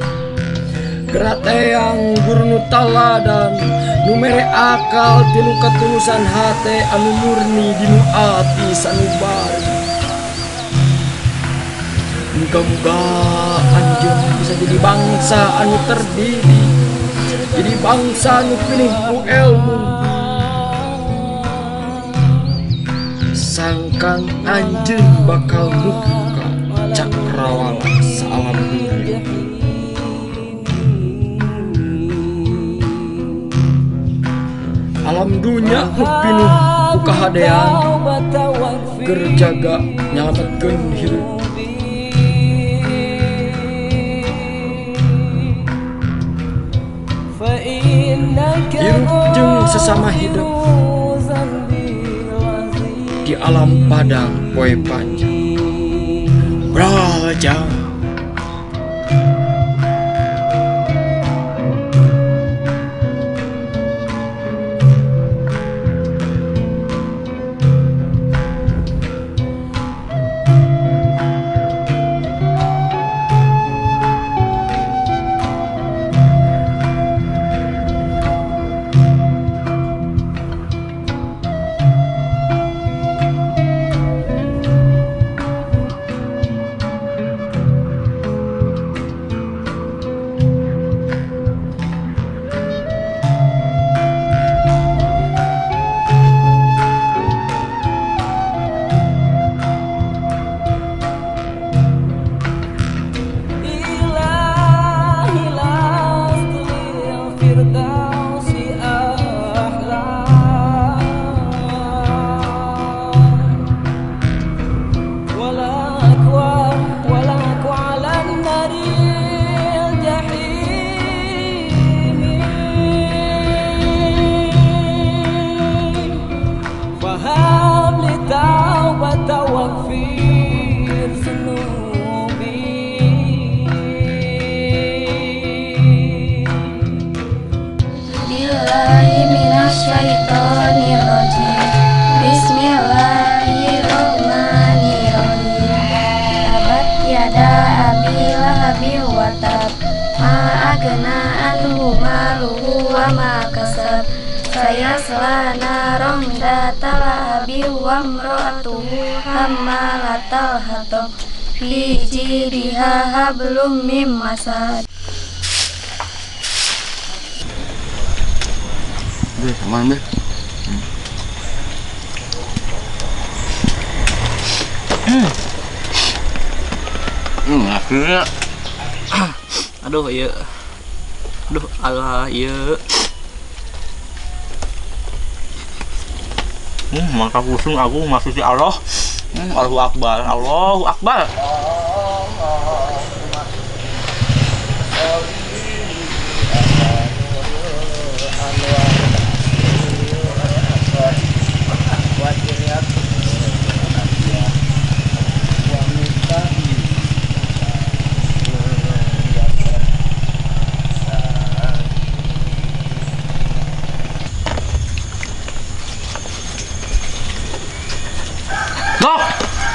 gerateang guru nu taladan, nu mere akal tilu katulusan hate anu murni dinu ati sanubari. Muga-muga anjeun bisa jadi bangsa anu terdiri, jadi bangsa anu pinuh ku elmu. Sangkan anjeun bakal muka cakrawala salam dunia. Alam dunia nu pinuh ku kahadean, keur jaga nyalametkeun hirup. Hirup jeung sesama hidup di alam padang poe panjang. Rajang, ma kasab. Sayasla narom datala abi wa mra'atuhu hammalatal hatab fi jidiha hablum mim masad. Deh, aman deh. Hmm. Hmm, akhirnya. Aduh, iya. Aduh, alah, iya. Hmm, mantap usung aku masih si Allah. Hmm, Allahu Akbar, Allahu Akbar.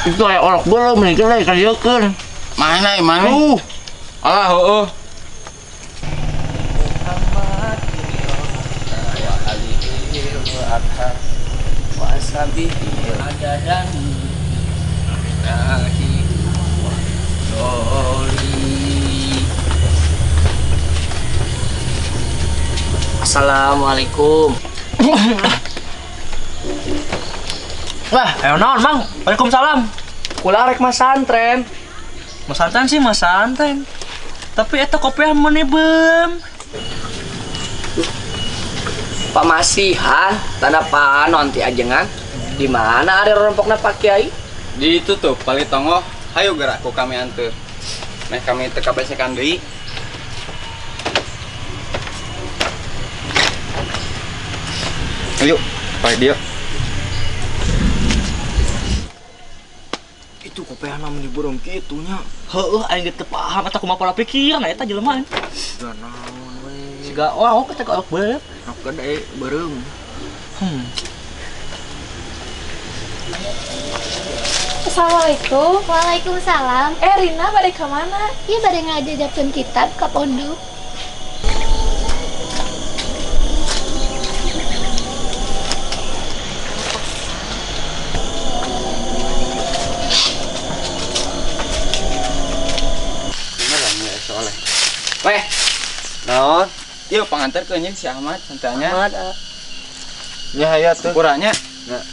Itu kayak orok belum nih, itu lagi karaoke. Mana, mana? Uh, alah, oh. Assalamualaikum. Wah, ayo naon Mang. Waalaikumsalam. Kula rek masantren. Masantren sih masantren. Tapi eta kopiah meneh beum. Pamasihan, tanda panon ti ajengan. Di mana ari rompokna Pak Kiai? Di itu tuh, Pali Tongo. Hayu gerak ku kami anter. Meh kami teu kabesekan deui. Ayo, pae dieu. Itu kopehan namun di burung kitunya. Heuh, aing geus teu paham eta kumaha pola pikirna eta jelema. Da naon we? Siga wah, kok teh kok beureup. Nok gede beureum. Hmm. Assalamualaikum. Waalaikumsalam. Eh Rina bade ka mana? Ieu bade ngajajakeun kitab ka pondok. Weh, naon? Ieu panganter ke anjeun si Ahmad santanya. Ahmad. Nya haya teh kurangnya. Nah.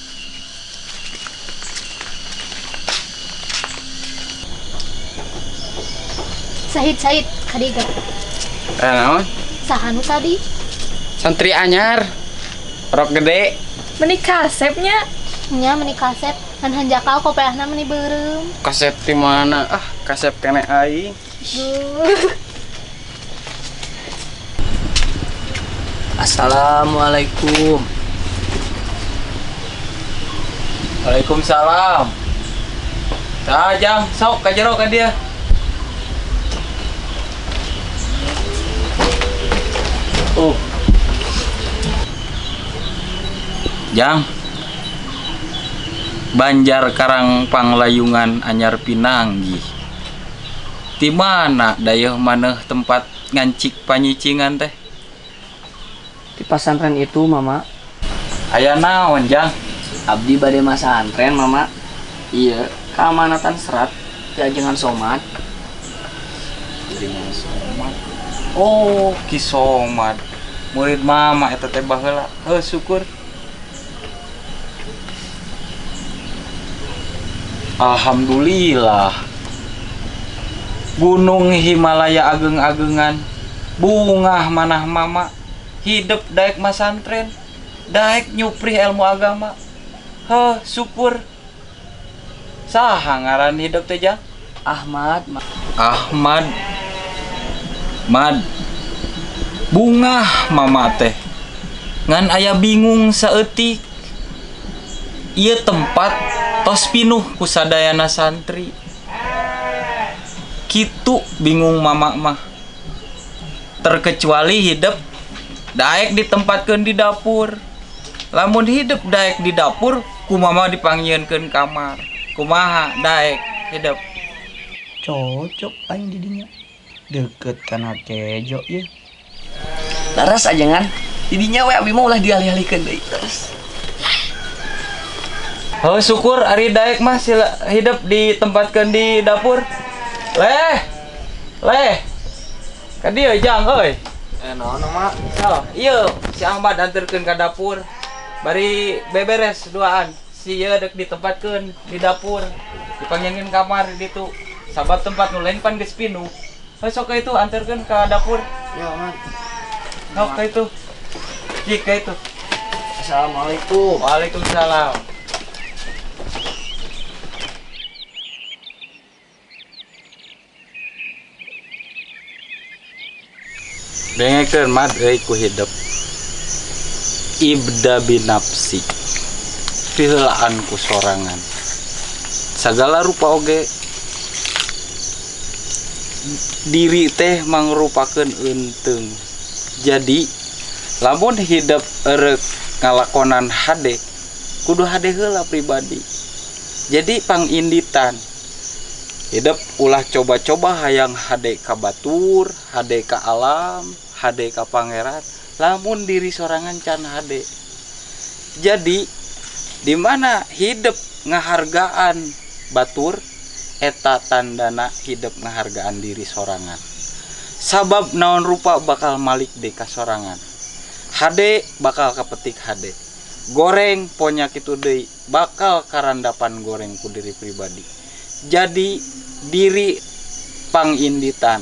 Sahid-sahid kadiga. Eh naon? Sahanu tadi. Santri anyar. Rok gede. Meni kasepnya. Nya meni kasep. Kan hanjakal kopeahna meni beureum. Kasep di mana? Ah, kasep kene aing. Assalamualaikum. Waalaikumsalam. Tajam, sok ka jero ka dia. Oh. Jang. Banjar Karang Panglayungan anyar pinanggih. Di mana dayeuh maneh tempat ngancik panyicingan teh? Di pesantren itu, Mama. Aya naon, Jang? Abdi bade masantren, Mama. Iya, keamanatan serat ti ajengan Somad. Ajengan Somad. Oh, Ki Somad. Murid Mama eta teh baheula. Heuh, syukur. Alhamdulillah. Gunung Himalaya ageng-agengan. Bungah manah Mama. Hidup daek masantren, daek nyupri ilmu agama. Heh, syukur. Saha ngaran hidup teh, Jang? Ahmad. Ahmad. Mad. Bungah Mama teh. Ngan aya bingung saeutik. Ieu tempat tos pinuh ku sadayana santri. Kitu bingung Mama mah. Terkecuali hidup daek ditempatkan di dapur. Lamun hidup daek di dapur, kumama dipanggieunkeun kamar. Kumaha daek hidup. Cocok aing didinya. Deket kana kejo ieu. Ya. Laras ajengan. Jadinya we abi mah ulah dialih-alihkeun deui terus. Oh, syukur ari daek mah sila hidup ditempatkeun di dapur. Leh. Leh. Ka dieu jang euy. Eh naon mak? Sal, ieu si Ahmad anterkeun ka dapur. Bari beberes duaan. Si ieu deuk ditempatkeun di dapur. Dipanggengkeun kamar ditu. Sahabat tempat nu lain pan geus pinuh. Heuh sok itu anterkeun ka dapur. Ya, Mat. Sok itu. Jik ka itu. Assalamualaikum. Waalaikumsalam. Dengekeun mah deui ku hidup. Ibda binapsi. Tiheulaan ku sorangan. Sagala rupa oge. Diri teh mangrupakeun untung. Jadi lamun hidup erek ngalakonan hade kudu hade heula pribadi. Jadi panginditan. Hidup ulah coba-coba hayang hade ka batur, hade ka alam, hade ka pangeran, lamun diri sorangan can hade. Jadi di mana hidup ngahargaan batur eta tandana hidup ngahargaan diri sorangan. Sabab naon rupa bakal malik de ka sorangan. Hade bakal kapetik hade. Goreng ponya kitu deui bakal karandapan goreng ku diri pribadi. Jadi diri panginditan.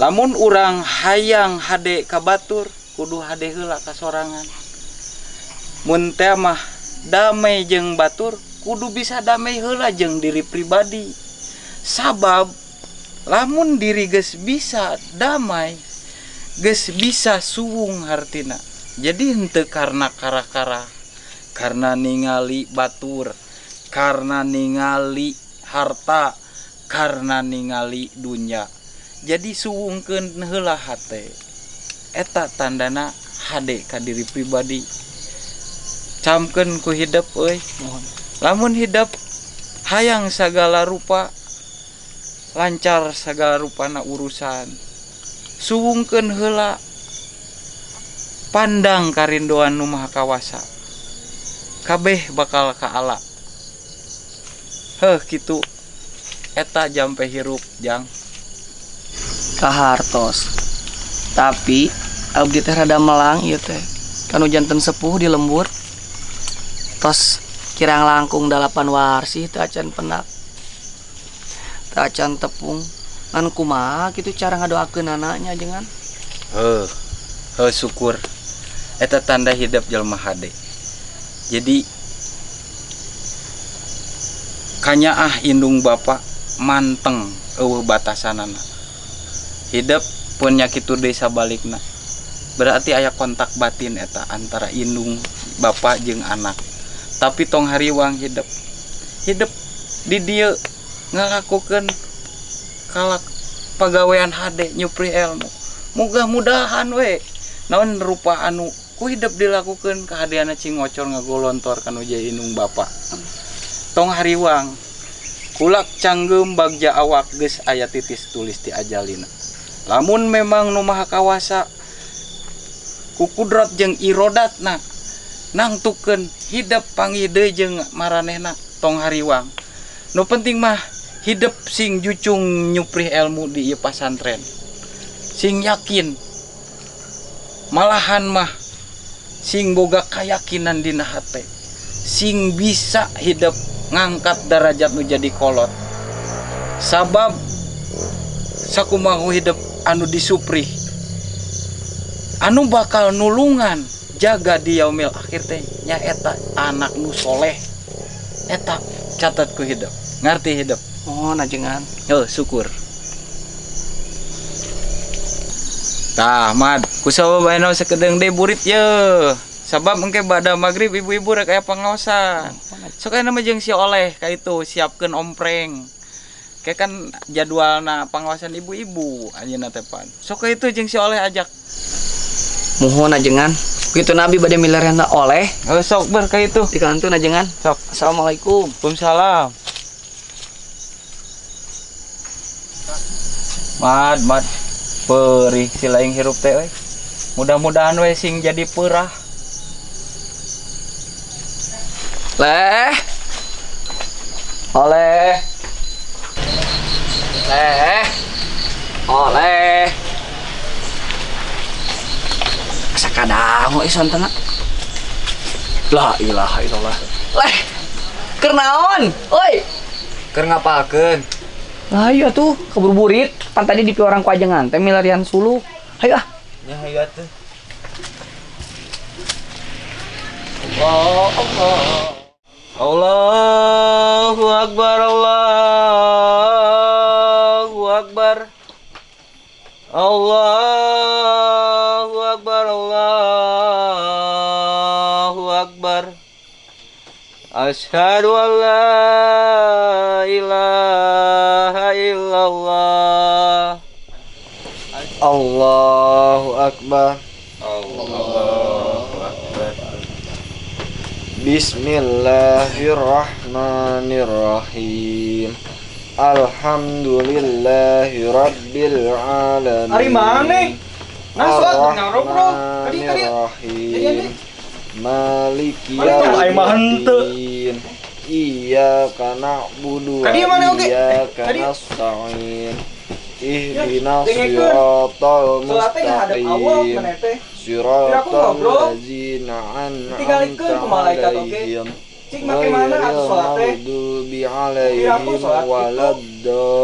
Lamun urang hayang hade ka batur kudu hade heula ka sorangan. Mun teh mah damai jeung batur kudu bisa damai heula jeung diri pribadi. Sabab lamun diri geus bisa damai, geus bisa suung hartina. Jadi henteu karena kara-kara, karena ningali batur, karena ningali harta, karena ningali dunya. Jadi suungkeun heula hate. Eta tandana hade ka diri pribadi. Camkeun ku hidup euy. Lamun hidup hayang segala rupa, lancar segala rupana urusan. Suungkeun heula. Pandang karindoan nu maha kawasa. Kabeh bakal kaala. Heh gitu. Eta jampe hirup jang kahartos. Tapi abdi teh rada melang ieu teh. Kanu janten sepuh di lembur. Tos kirang langkung dalapan warsi teu acan penak. Teu acan tepung. Ngan kumaha kitu cara ngadoakeun anaknya jengan. Heh. Heh syukur. Eta tanda hidup jelema hade. Jadi kanyaah indung bapak manteng eueuh batasanana. Hidup punya kitu deui sabalikna. Berarti aya kontak batin eta antara indung bapak jeung anak. Tapi tong hariwang hidup. Hidup di dieu ngalakukeun kalak pagawean hade nyupri ilmu. Mudah-mudahan we naon rupa anu ku hidup dilakukeun kahadeana cing ngocor ngagolontor kanu jaya indung bapak. Tong hariwang kulak canggeum bagja awak geus aya titis tulis ti ajalina. Lamun memang nu maha kawasa ku kudrat jeung irodatna nangtukeun hidup pangide jeung maranehna tong hariwang. Nu penting mah hidup sing jucung nyuprih ilmu di ieu pasantren. Sing yakin malahan mah sing boga kayakinan dina hate. Sing bisa hidup ngangkat derajat nu jadi kolot. Sabab sakumaha hidup anu disuprih anu bakal nulungan jaga di yaumil akhir teh nya eta anak nu soleh. Eta catet ku hidup ngarti hidup. Oh najengan heuh syukur. Tah Mad kusaha baena sakedeung de burit ye. Sabab engke bada maghrib ibu-ibu rek aya pangaosan. Sok aya mah jeung si Oleh ka itu siapkeun ompreng. Ke kan jadwalna pangaosan ibu-ibu anjeunna teh pan. Sok itu jeung si Oleh ajak. Muhun ajengan. Kitu nabi bade milareunna Oleh. Heuh sok ber ka itu. Dikantun ajengan. Sok. Assalamualaikum. Waalaikumsalam. Mad mad perih si laing hirup teh euy. Mudah-mudahan we sing jadi perah. Leh. Oleh. Leh. Oleh. Sakadamu isan tengah. La ilaha illallah. Leh. Keur naon? Oi. Keur ngapakeun? Lah iya tuh kabur burit, pan tadi dipi orang ku ajengan teh milarian suluh. Hayu ah. Ya hayu atuh. Allah Allah. Allahu akbar, Allahu akbar. Allahu akbar, Allahu akbar. Asyhadu an la ilaha illallah. Allahu akbar. Allahu akbar. Bismillahirrahmanirrahim. Alhamdulillahirabbil alamin. Ari mane? Naswat naro bro. Kadi kadi. Jadi Maliki yaumiddin. Iya kana budu. Kadi mana oge? Kadi nasta'in. Ihdinas siratal mustaqim. Siratal ladzina an'amta alaihim. Cik makai mana aku sholat teh? Iya aku sholat gitu.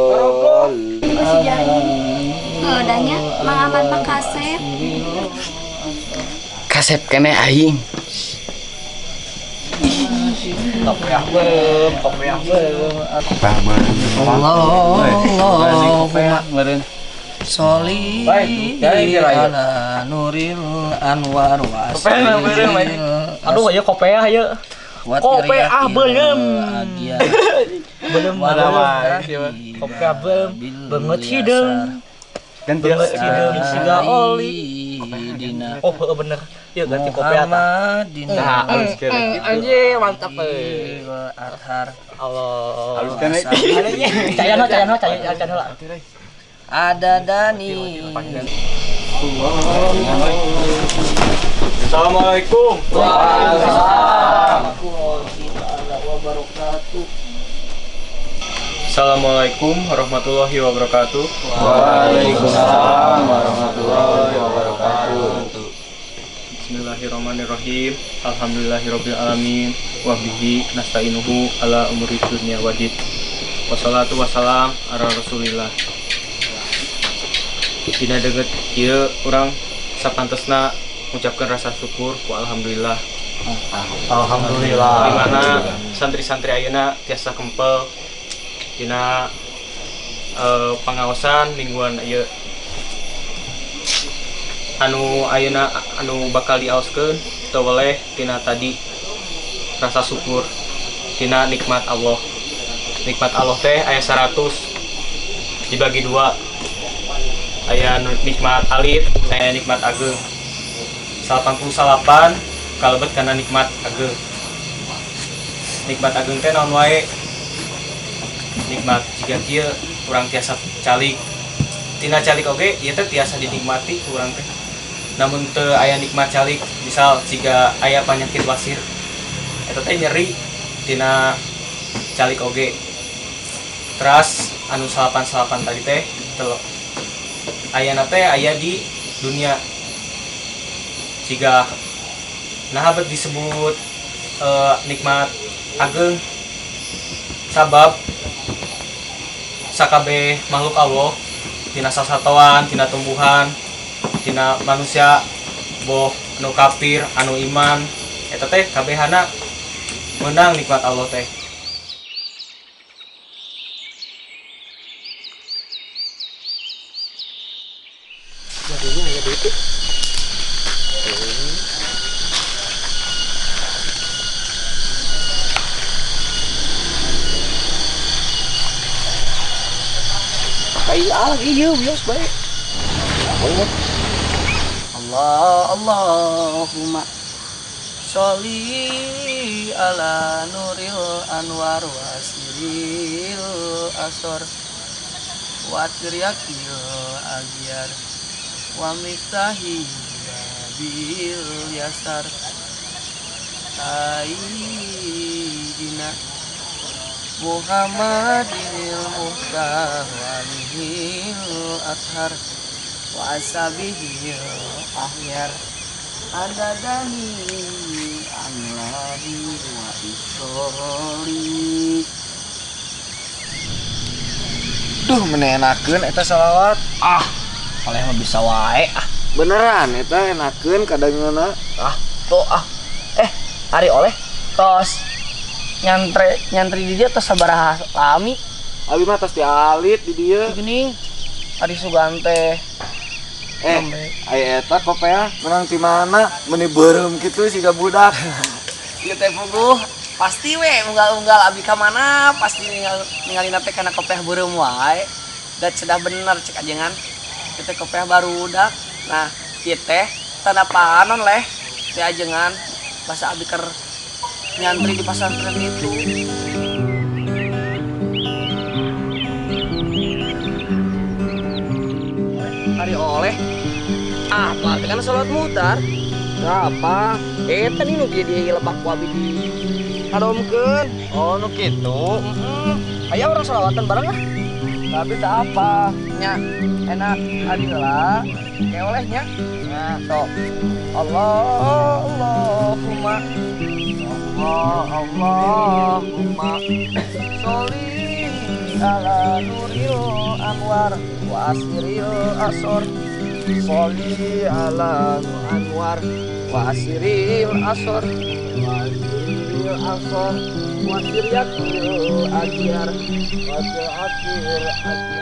Masih jahil. Ngodanya Mang Aman Mang Kasep. Kasep kene aing. Kopiah beum, kopiah beum. Kopiah beum. Allahumma sholli ala nuril anwar wa sallim. Aduh ya kopiah ya. Kopiah beum. Belum mana-mana kopiah beum, beungeut hideung. Ganti hidung siga oli. Oh bener. Yuk ganti kopi atas. Nah halus kena gitu. Anjir mantap. Allah. Halus kena ini. Caya no, caya no, caya no lah. Ada Dani. Assalamualaikum. Waalaikumsalam. Wabarakatuh. Assalamualaikum warahmatullahi wabarakatuh. Waalaikumsalam warahmatullahi wabarakatuh. Bismillahirrahmanirrahim. Alhamdulillahirabbil alamin wa bihi nasta'inuhu ala umuri dunya wadid. Wassalatu wassalam ala Rasulillah. Dina deget ieu urang sapantesna ngucapkeun rasa syukur ku alhamdulillah. Alhamdulillah. Di mana santri-santri ayeuna tiasa kempel dina uh, pengawasan mingguan ieu anu ayeuna anu bakal diaoskeun teu weleh tina tadi rasa syukur tina nikmat Allah. Nikmat Allah teh aya seratus dibagi dua, aya nikmat alit aya nikmat ageung. Delapan puluh delapan kalebet kana nikmat ageung. Nikmat ageung teh naon wae nikmat jika dia kurang tiasa calik tina calik oke okay, itu tiasa dinikmati kurang teh namun te ayah nikmat calik misal jika ayah penyakit wasir itu teh nyeri tina calik oke okay. Teras anu salapan salapan tadi teh telok ayah nate ayah di dunia jika nah abad disebut eh, nikmat ageung sabab sakabeh makhluk Allah tina sasatoan, tina tumbuhan, tina manusia boh anu kafir, anu iman. Eta teh kabehana menang nikmat Allah teh. Jadinya aya dikit. Alah iya bios baik. Allah Allahumma sholli ala nuril anwar wasiril asor wa tiryakil agyar wa miftahi bil yasar Sayyidina Muhammadil Muhtar walihil athar wa asabihil ahyar adadani amlari wa isori. Duh, menenakeun eta salawat. Ah, oleh mah bisa wae. Ah, beneran eta enakeun kadangna. Ah, tuh ah. Eh, hari oleh tos nyantre nyantri di dia tos sabaraha lami. Abi mah tos dialit di dia. Di geuning. Ari sugante. Eh, aya eta kopea menang ti mana meuni beureum kitu siga budak. Ieu teh puguh pasti we unggal-unggal abi ka mana pasti ninggalina teh kana kopeh beureum wae. Da cedah bener cek ajengan. Ieu teh kopeh barudak. Nah, ieu teh tanda panon leh teh ajengan basa abi keur nyantri di pesantren itu. Ari oleh apa? Karena sholat mutar. Apa? Eh, tadi nu dia dia lebak kuabi di. Kalau mungkin. Oh, nu gitu. Mm-hmm. Ayo orang sholawatan bareng lah. Tapi tak apa. Nya, enak. Adilah. Kayak olehnya. Nah, sok. Allah, Allahumma. Allah, Allahumma. Sholli ala nuril anwar wa asril asor. Sholli ala anwar wa asiril asor wa asiril asor wa siryatil akhir wa siryatil akhir.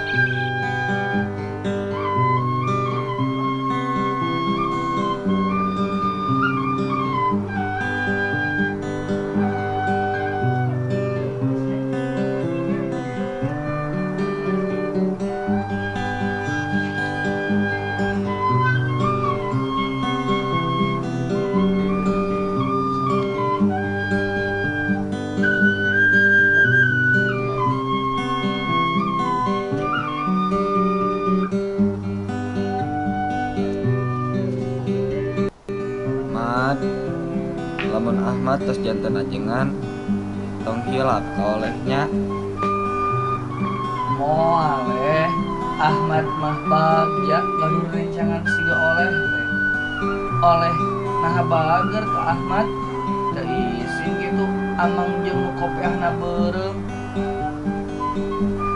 Lamun Ahmad terus jantan ajengan tong hilap kaolehnya. Moaleh Ahmad mah bagja lalu rencangan siga oleh oleh nah bager ke Ahmad dari sing gitu amang jeung kopeahna beureum.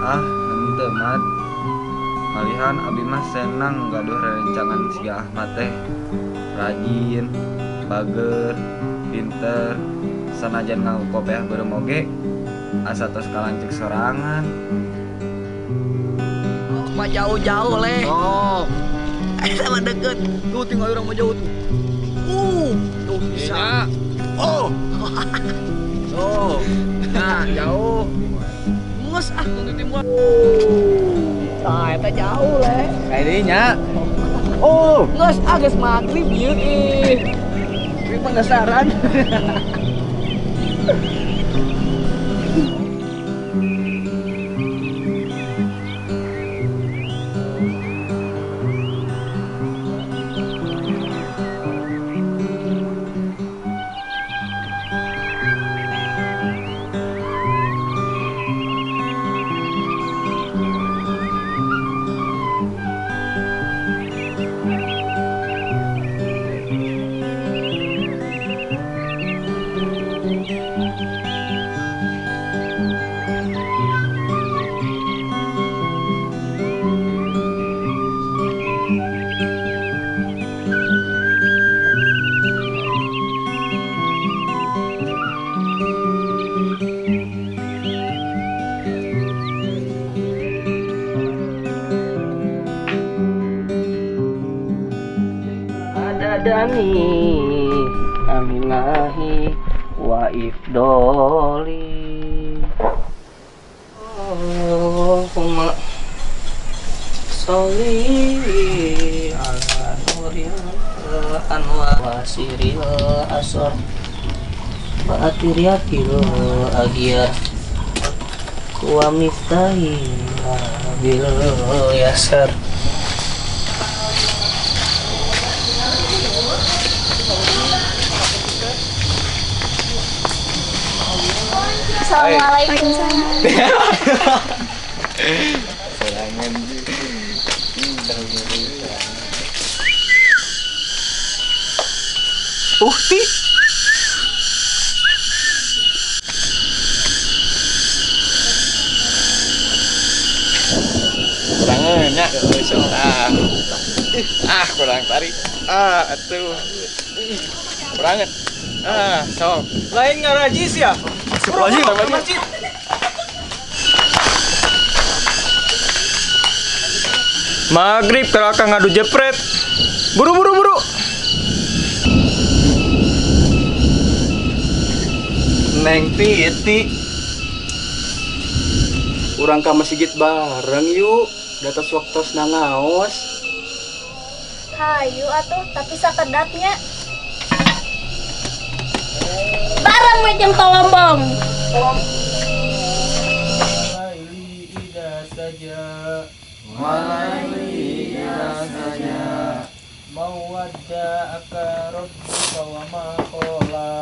Ah nemu teu Mat malihan abi mah senang gaduh rencangan siga Ahmad teh rajin bager pinter sanajan ngaku kopeah beureum oge asa tos kalancik sorangan mah jauh-jauh leh. Oh eta mah deket tuh tinggal urang mah jauh tuh uh tuh bisa oh tuh nah jauh mus ah mungkin timur ah eta jauh leh kayanya oh mus ah geus magrib ieu ih penasaran. Dani amilahi wa ifdoli. Allahumma sholli ala nuril anwar wa siril asor wa atiriyakil agiyar wa miftahi bil yasar. What? Assalamualaikum. Serangan Uhti. Serangan ya. Ah, kurang tarik. Ah, atuh. Serangan. Ah, so. Lain ngarajis ya. Masjid, masjid. Maghrib kelakang ngadu jepret. Buru buru buru. Neng Titi. Urang ka masjid bareng yuk. Datas waktos nangaos. Hayu atuh tapi sakedapnya. Barang macam tolombong. Malaili ida saja. Malaili ida saja. Mawadda aka rabbuka wa ma qala.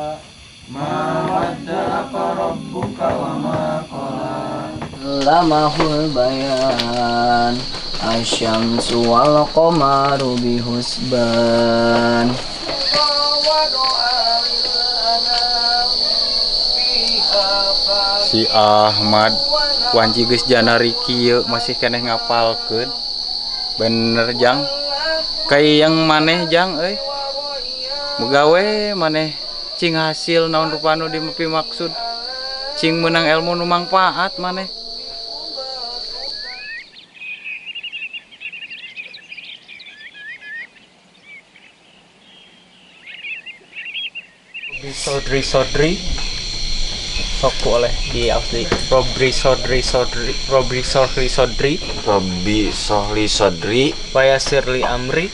Mawadda aka rabbuka wa ma qala. Lamahul bayan. Asyamsu wal qamaru bihusban. Si Ahmad wanci geus jana ri kieu masih keneh ngapalkeun bener jang kayang maneh jang euy megawe maneh cing hasil naon rupa anu dimepi maksud cing menang ilmu nu mangpaat maneh. Sodri-sodri soku oleh di asli Robri Sodri Sodri Robri Sohri Sodri Robbi Sohli Sodri Waya Sirli Amri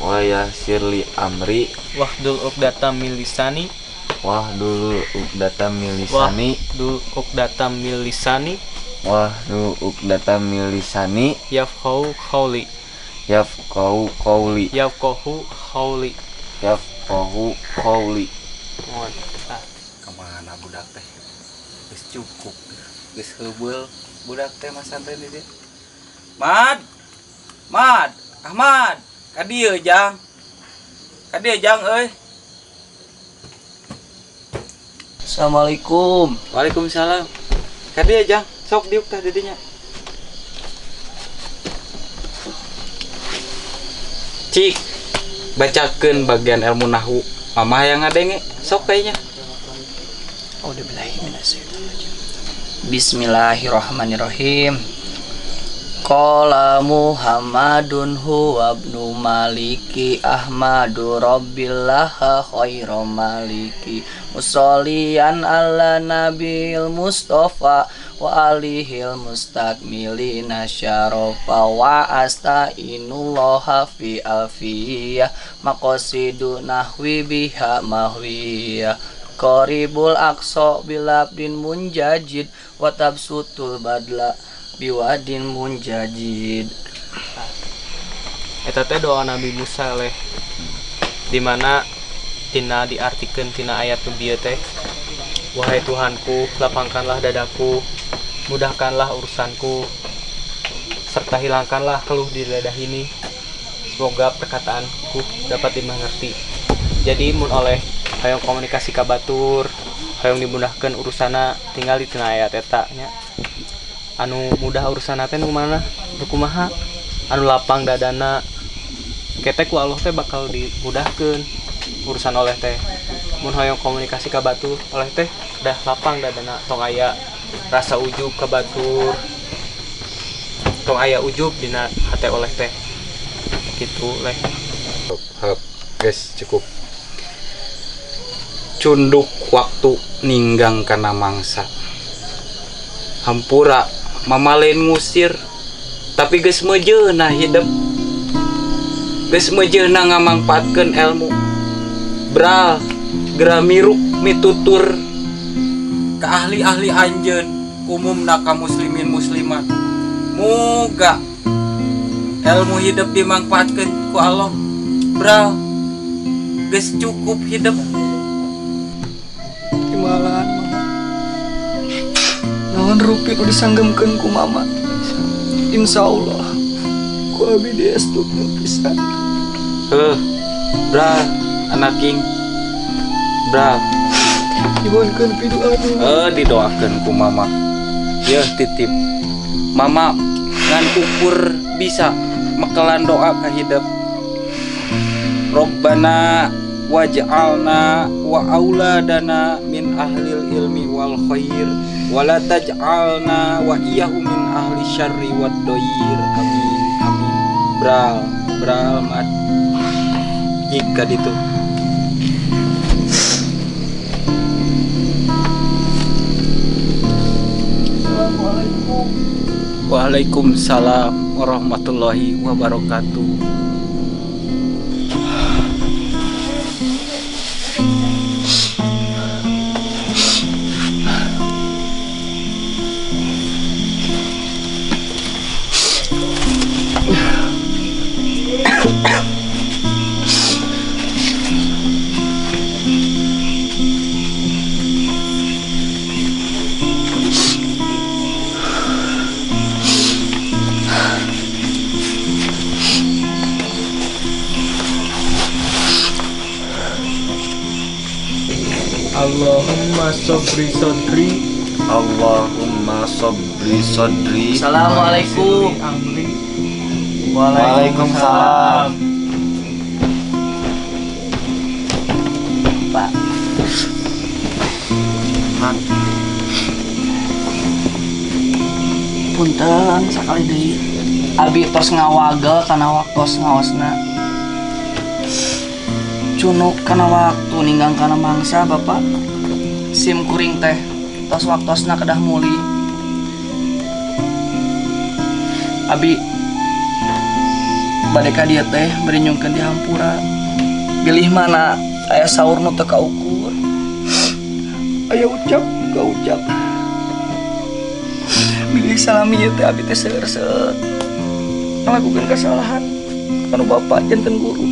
Waya Sirli Amri Wahdul Uqdata Milisani Wahdul Uqdata Milisani Wahdul Uqdata Milisani Wahdul Uqdata Milisani Yafqahu Qawli Yafqahu Qawli Yafqahu Qawli Yafqahu Qawli. Kemana budak teh? Geus cukup, geus heubeul budak teh mah santai di dieu. Mad, Mad, Ahmad, ka dieu jang, ka dieu jang euy. Assalamualaikum. Waalaikumsalam. Ka dieu jang, sok diuk teh di dieu nya. Cik, bacakeun bagian ilmu nahwu. Mama yang ngadenge, sok kayaknya. Bismillahirrahmanirrahim. Qala Muhammadun huwa ibnu maliki Ahmadu rabbillaha khairu maliki musalliyan ala nabil mustafa wa alihil mustakmilina syarafa wa astainullaha fi alfiyah maqasidu nahwi biha mahwiyah Qoribul aqsa bilabdin munjajid wa tabsutul badla biwadin munjajid. Eta teh doa Nabi Musa leh di mana tina diartikeun tina ayat nu bieu teh. Wahai Tuhanku, lapangkanlah dadaku, mudahkanlah urusanku, serta hilangkanlah keluh di lidah ini. Semoga perkataanku dapat dimengerti. Jadi mun oleh hayang komunikasi ka batur, hayang dimudahkeun urusana tinggal di tina aya eta nya. Anu mudah urusana teh nu mana? Nu kumaha? Anu lapang dadana. Kete ku Allah teh bakal dimudahkeun urusan oleh teh. Mun hayang komunikasi ka batur, oleh teh dah lapang dadana tong aya rasa ujub ka batur. Tong aya ujub dina hate oleh teh. Kitu leh. Hap, guys, cukup. Cunduk waktu ninggang kana mangsa hampura mamalen ngusir tapi geus meujeuna hidup geus meujeuna ngamangpaatkeun ilmu bral gramiru mitutur ke ahli-ahli anjeun umumna ka muslimin muslimat moga ilmu hidup dimangpaatkeun ku Allah bral geus cukup hidup malahan. Jutaan rupiah udah sanggemkan ku mama. Insya Allah ku abi dia stupnya pisan. Heh, brah, anak king, brah. Didoakan pidu anu. Eh, didoakan ku mama. Ya titip, mama ngan kupur bisa mekelan doa kahidap. Robbana waj'alna wa auladana min ahlil ilmi wal khair wa la taj'alna wa iyyahum min ahli syarri wad doyir. Amin amin. Bral bral mat jika ditu. Assalamualaikum. Waalaikumsalam warahmatullahi wabarakatuh. Allahumma sabri sadri, Allahumma sabri sadri. Assalamualaikum. Waalaikumsalam. Pak. Man. Punten sakali deui. Abi tos ngawagel kana waktos ngaosna. Cunuk karena waktu ninggang karena mangsa bapak sim kuring teh tos waktosna kedah muli abi badeka dia teh berenyungkan di hampura pilih mana ayah sahur nu teu kaukur ayah ucap ka ucap pilih salami ya teh abi teh seueur seueur ngalakukeun kesalahan anu bapak janten guru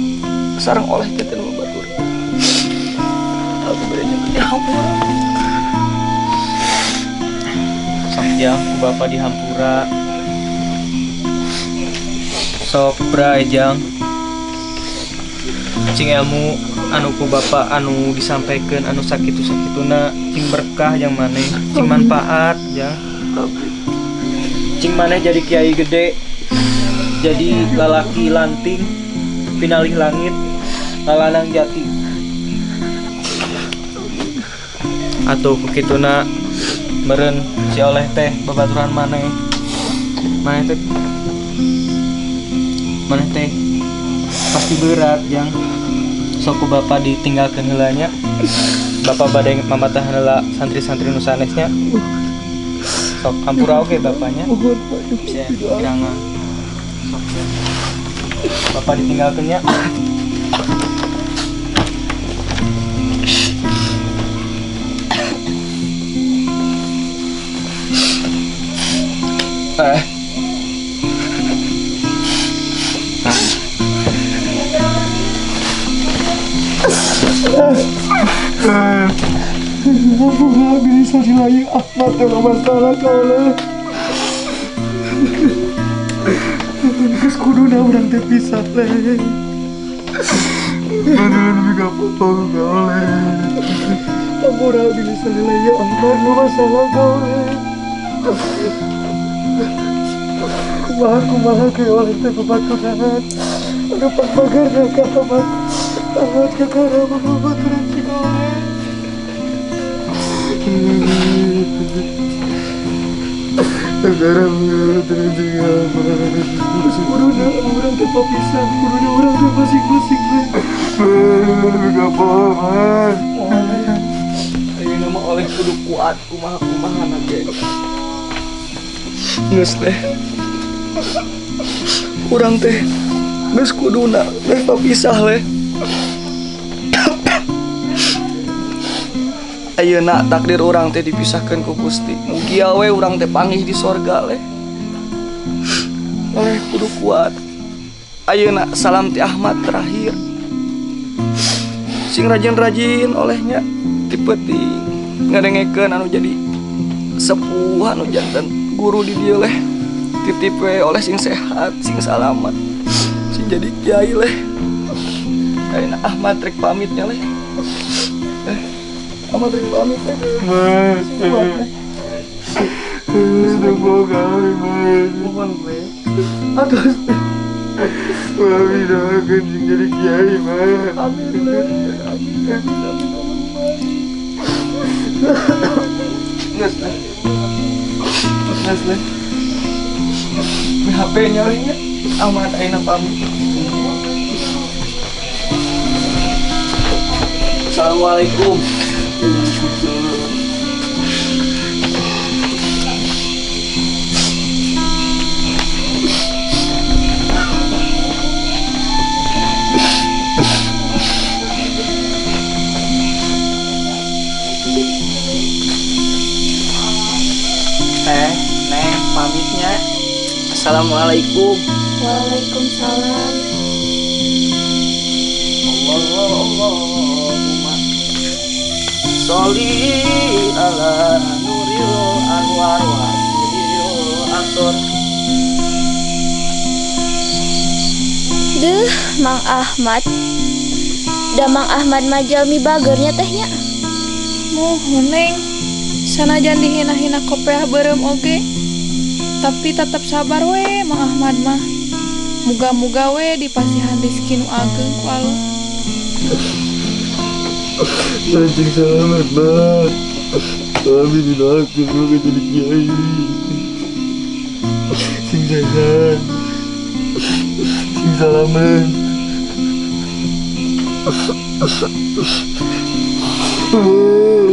sareng oleh kita membatur. Aku berenyek dihampura. Sakjam ku bapa dihampura. Sok brajang. Cing ilmu anu ku bapa anu disampaikan anu sakitu-sakituna cing berkah yang maneh, cing manfaat ya. Cing maneh jadi kiai gede. Jadi lalaki lanting, pinalih langit. Lalanang jati atau kukituna meren si oleh teh babaturan maneh maneh teh maneh teh pasti berat yang soku bapak ditinggalkan helanya bapak badai mamatah hela santri-santri nusanesnya sok hampura oke bapaknya bisa birangan sok bapak ditinggalkannya. Eh. Bisa dilayang Ahmad dan Oman Salah kalah. Kes kuduna urang teh pisah leh. Aduh, lebih gak potong kalah. Tambora bisa dilayang Ahmad dan Oman Salah kalah. Kumaha kumaha ke oleh teh babaturan anu pagbager ka tamat tamat ka karama babaturan cigoleh karama babaturan cigoleh terus kuruna orang teh papisan kuruna orang teh masing-masing gak paham ayeuna mah oleh kudu kuat kumaha kumaha na ge geus teh kurang teh geus kuduna teh papisah leh ayeuna takdir urang teh dipisahkeun ku Gusti mugi awe urang teh panggih di sorga leh oleh kudu kuat ayeuna salam ti Ahmad terakhir sing rajin-rajin olehnya tipe ti ngadengekeun anu jadi sepuhan jantan guru di dia leh titip we oleh sing sehat sing salamat sing jadi kiai leh kayak Ahmad Trik pamitnya leh Ahmad Trik pamit leh mas sudah boga mas bukan leh aduh mami doakan sing jadi kiai mas amin leh amin. Nges leh, nges leh. H P nyarinya amat enak pamit. Assalamualaikum. Assalamualaikum. Waalaikumsalam. Allah Allahumma sholli ala nuril anwar wa sirril asor. Duh, Mang Ahmad. Da Mang Ahmad majalmi bagernya tehnya. Nuhun, Neng. Sanajan dihina-hina kopeah beureum oge. Tapi tetap sabar we, Mang Ahmad mah. Muga-muga we dipasihan rezeki nu ageng ku Allah. Najik salamat mah. Kami didoakeun muga jadi kiai. Sing sehat. Sing salamat.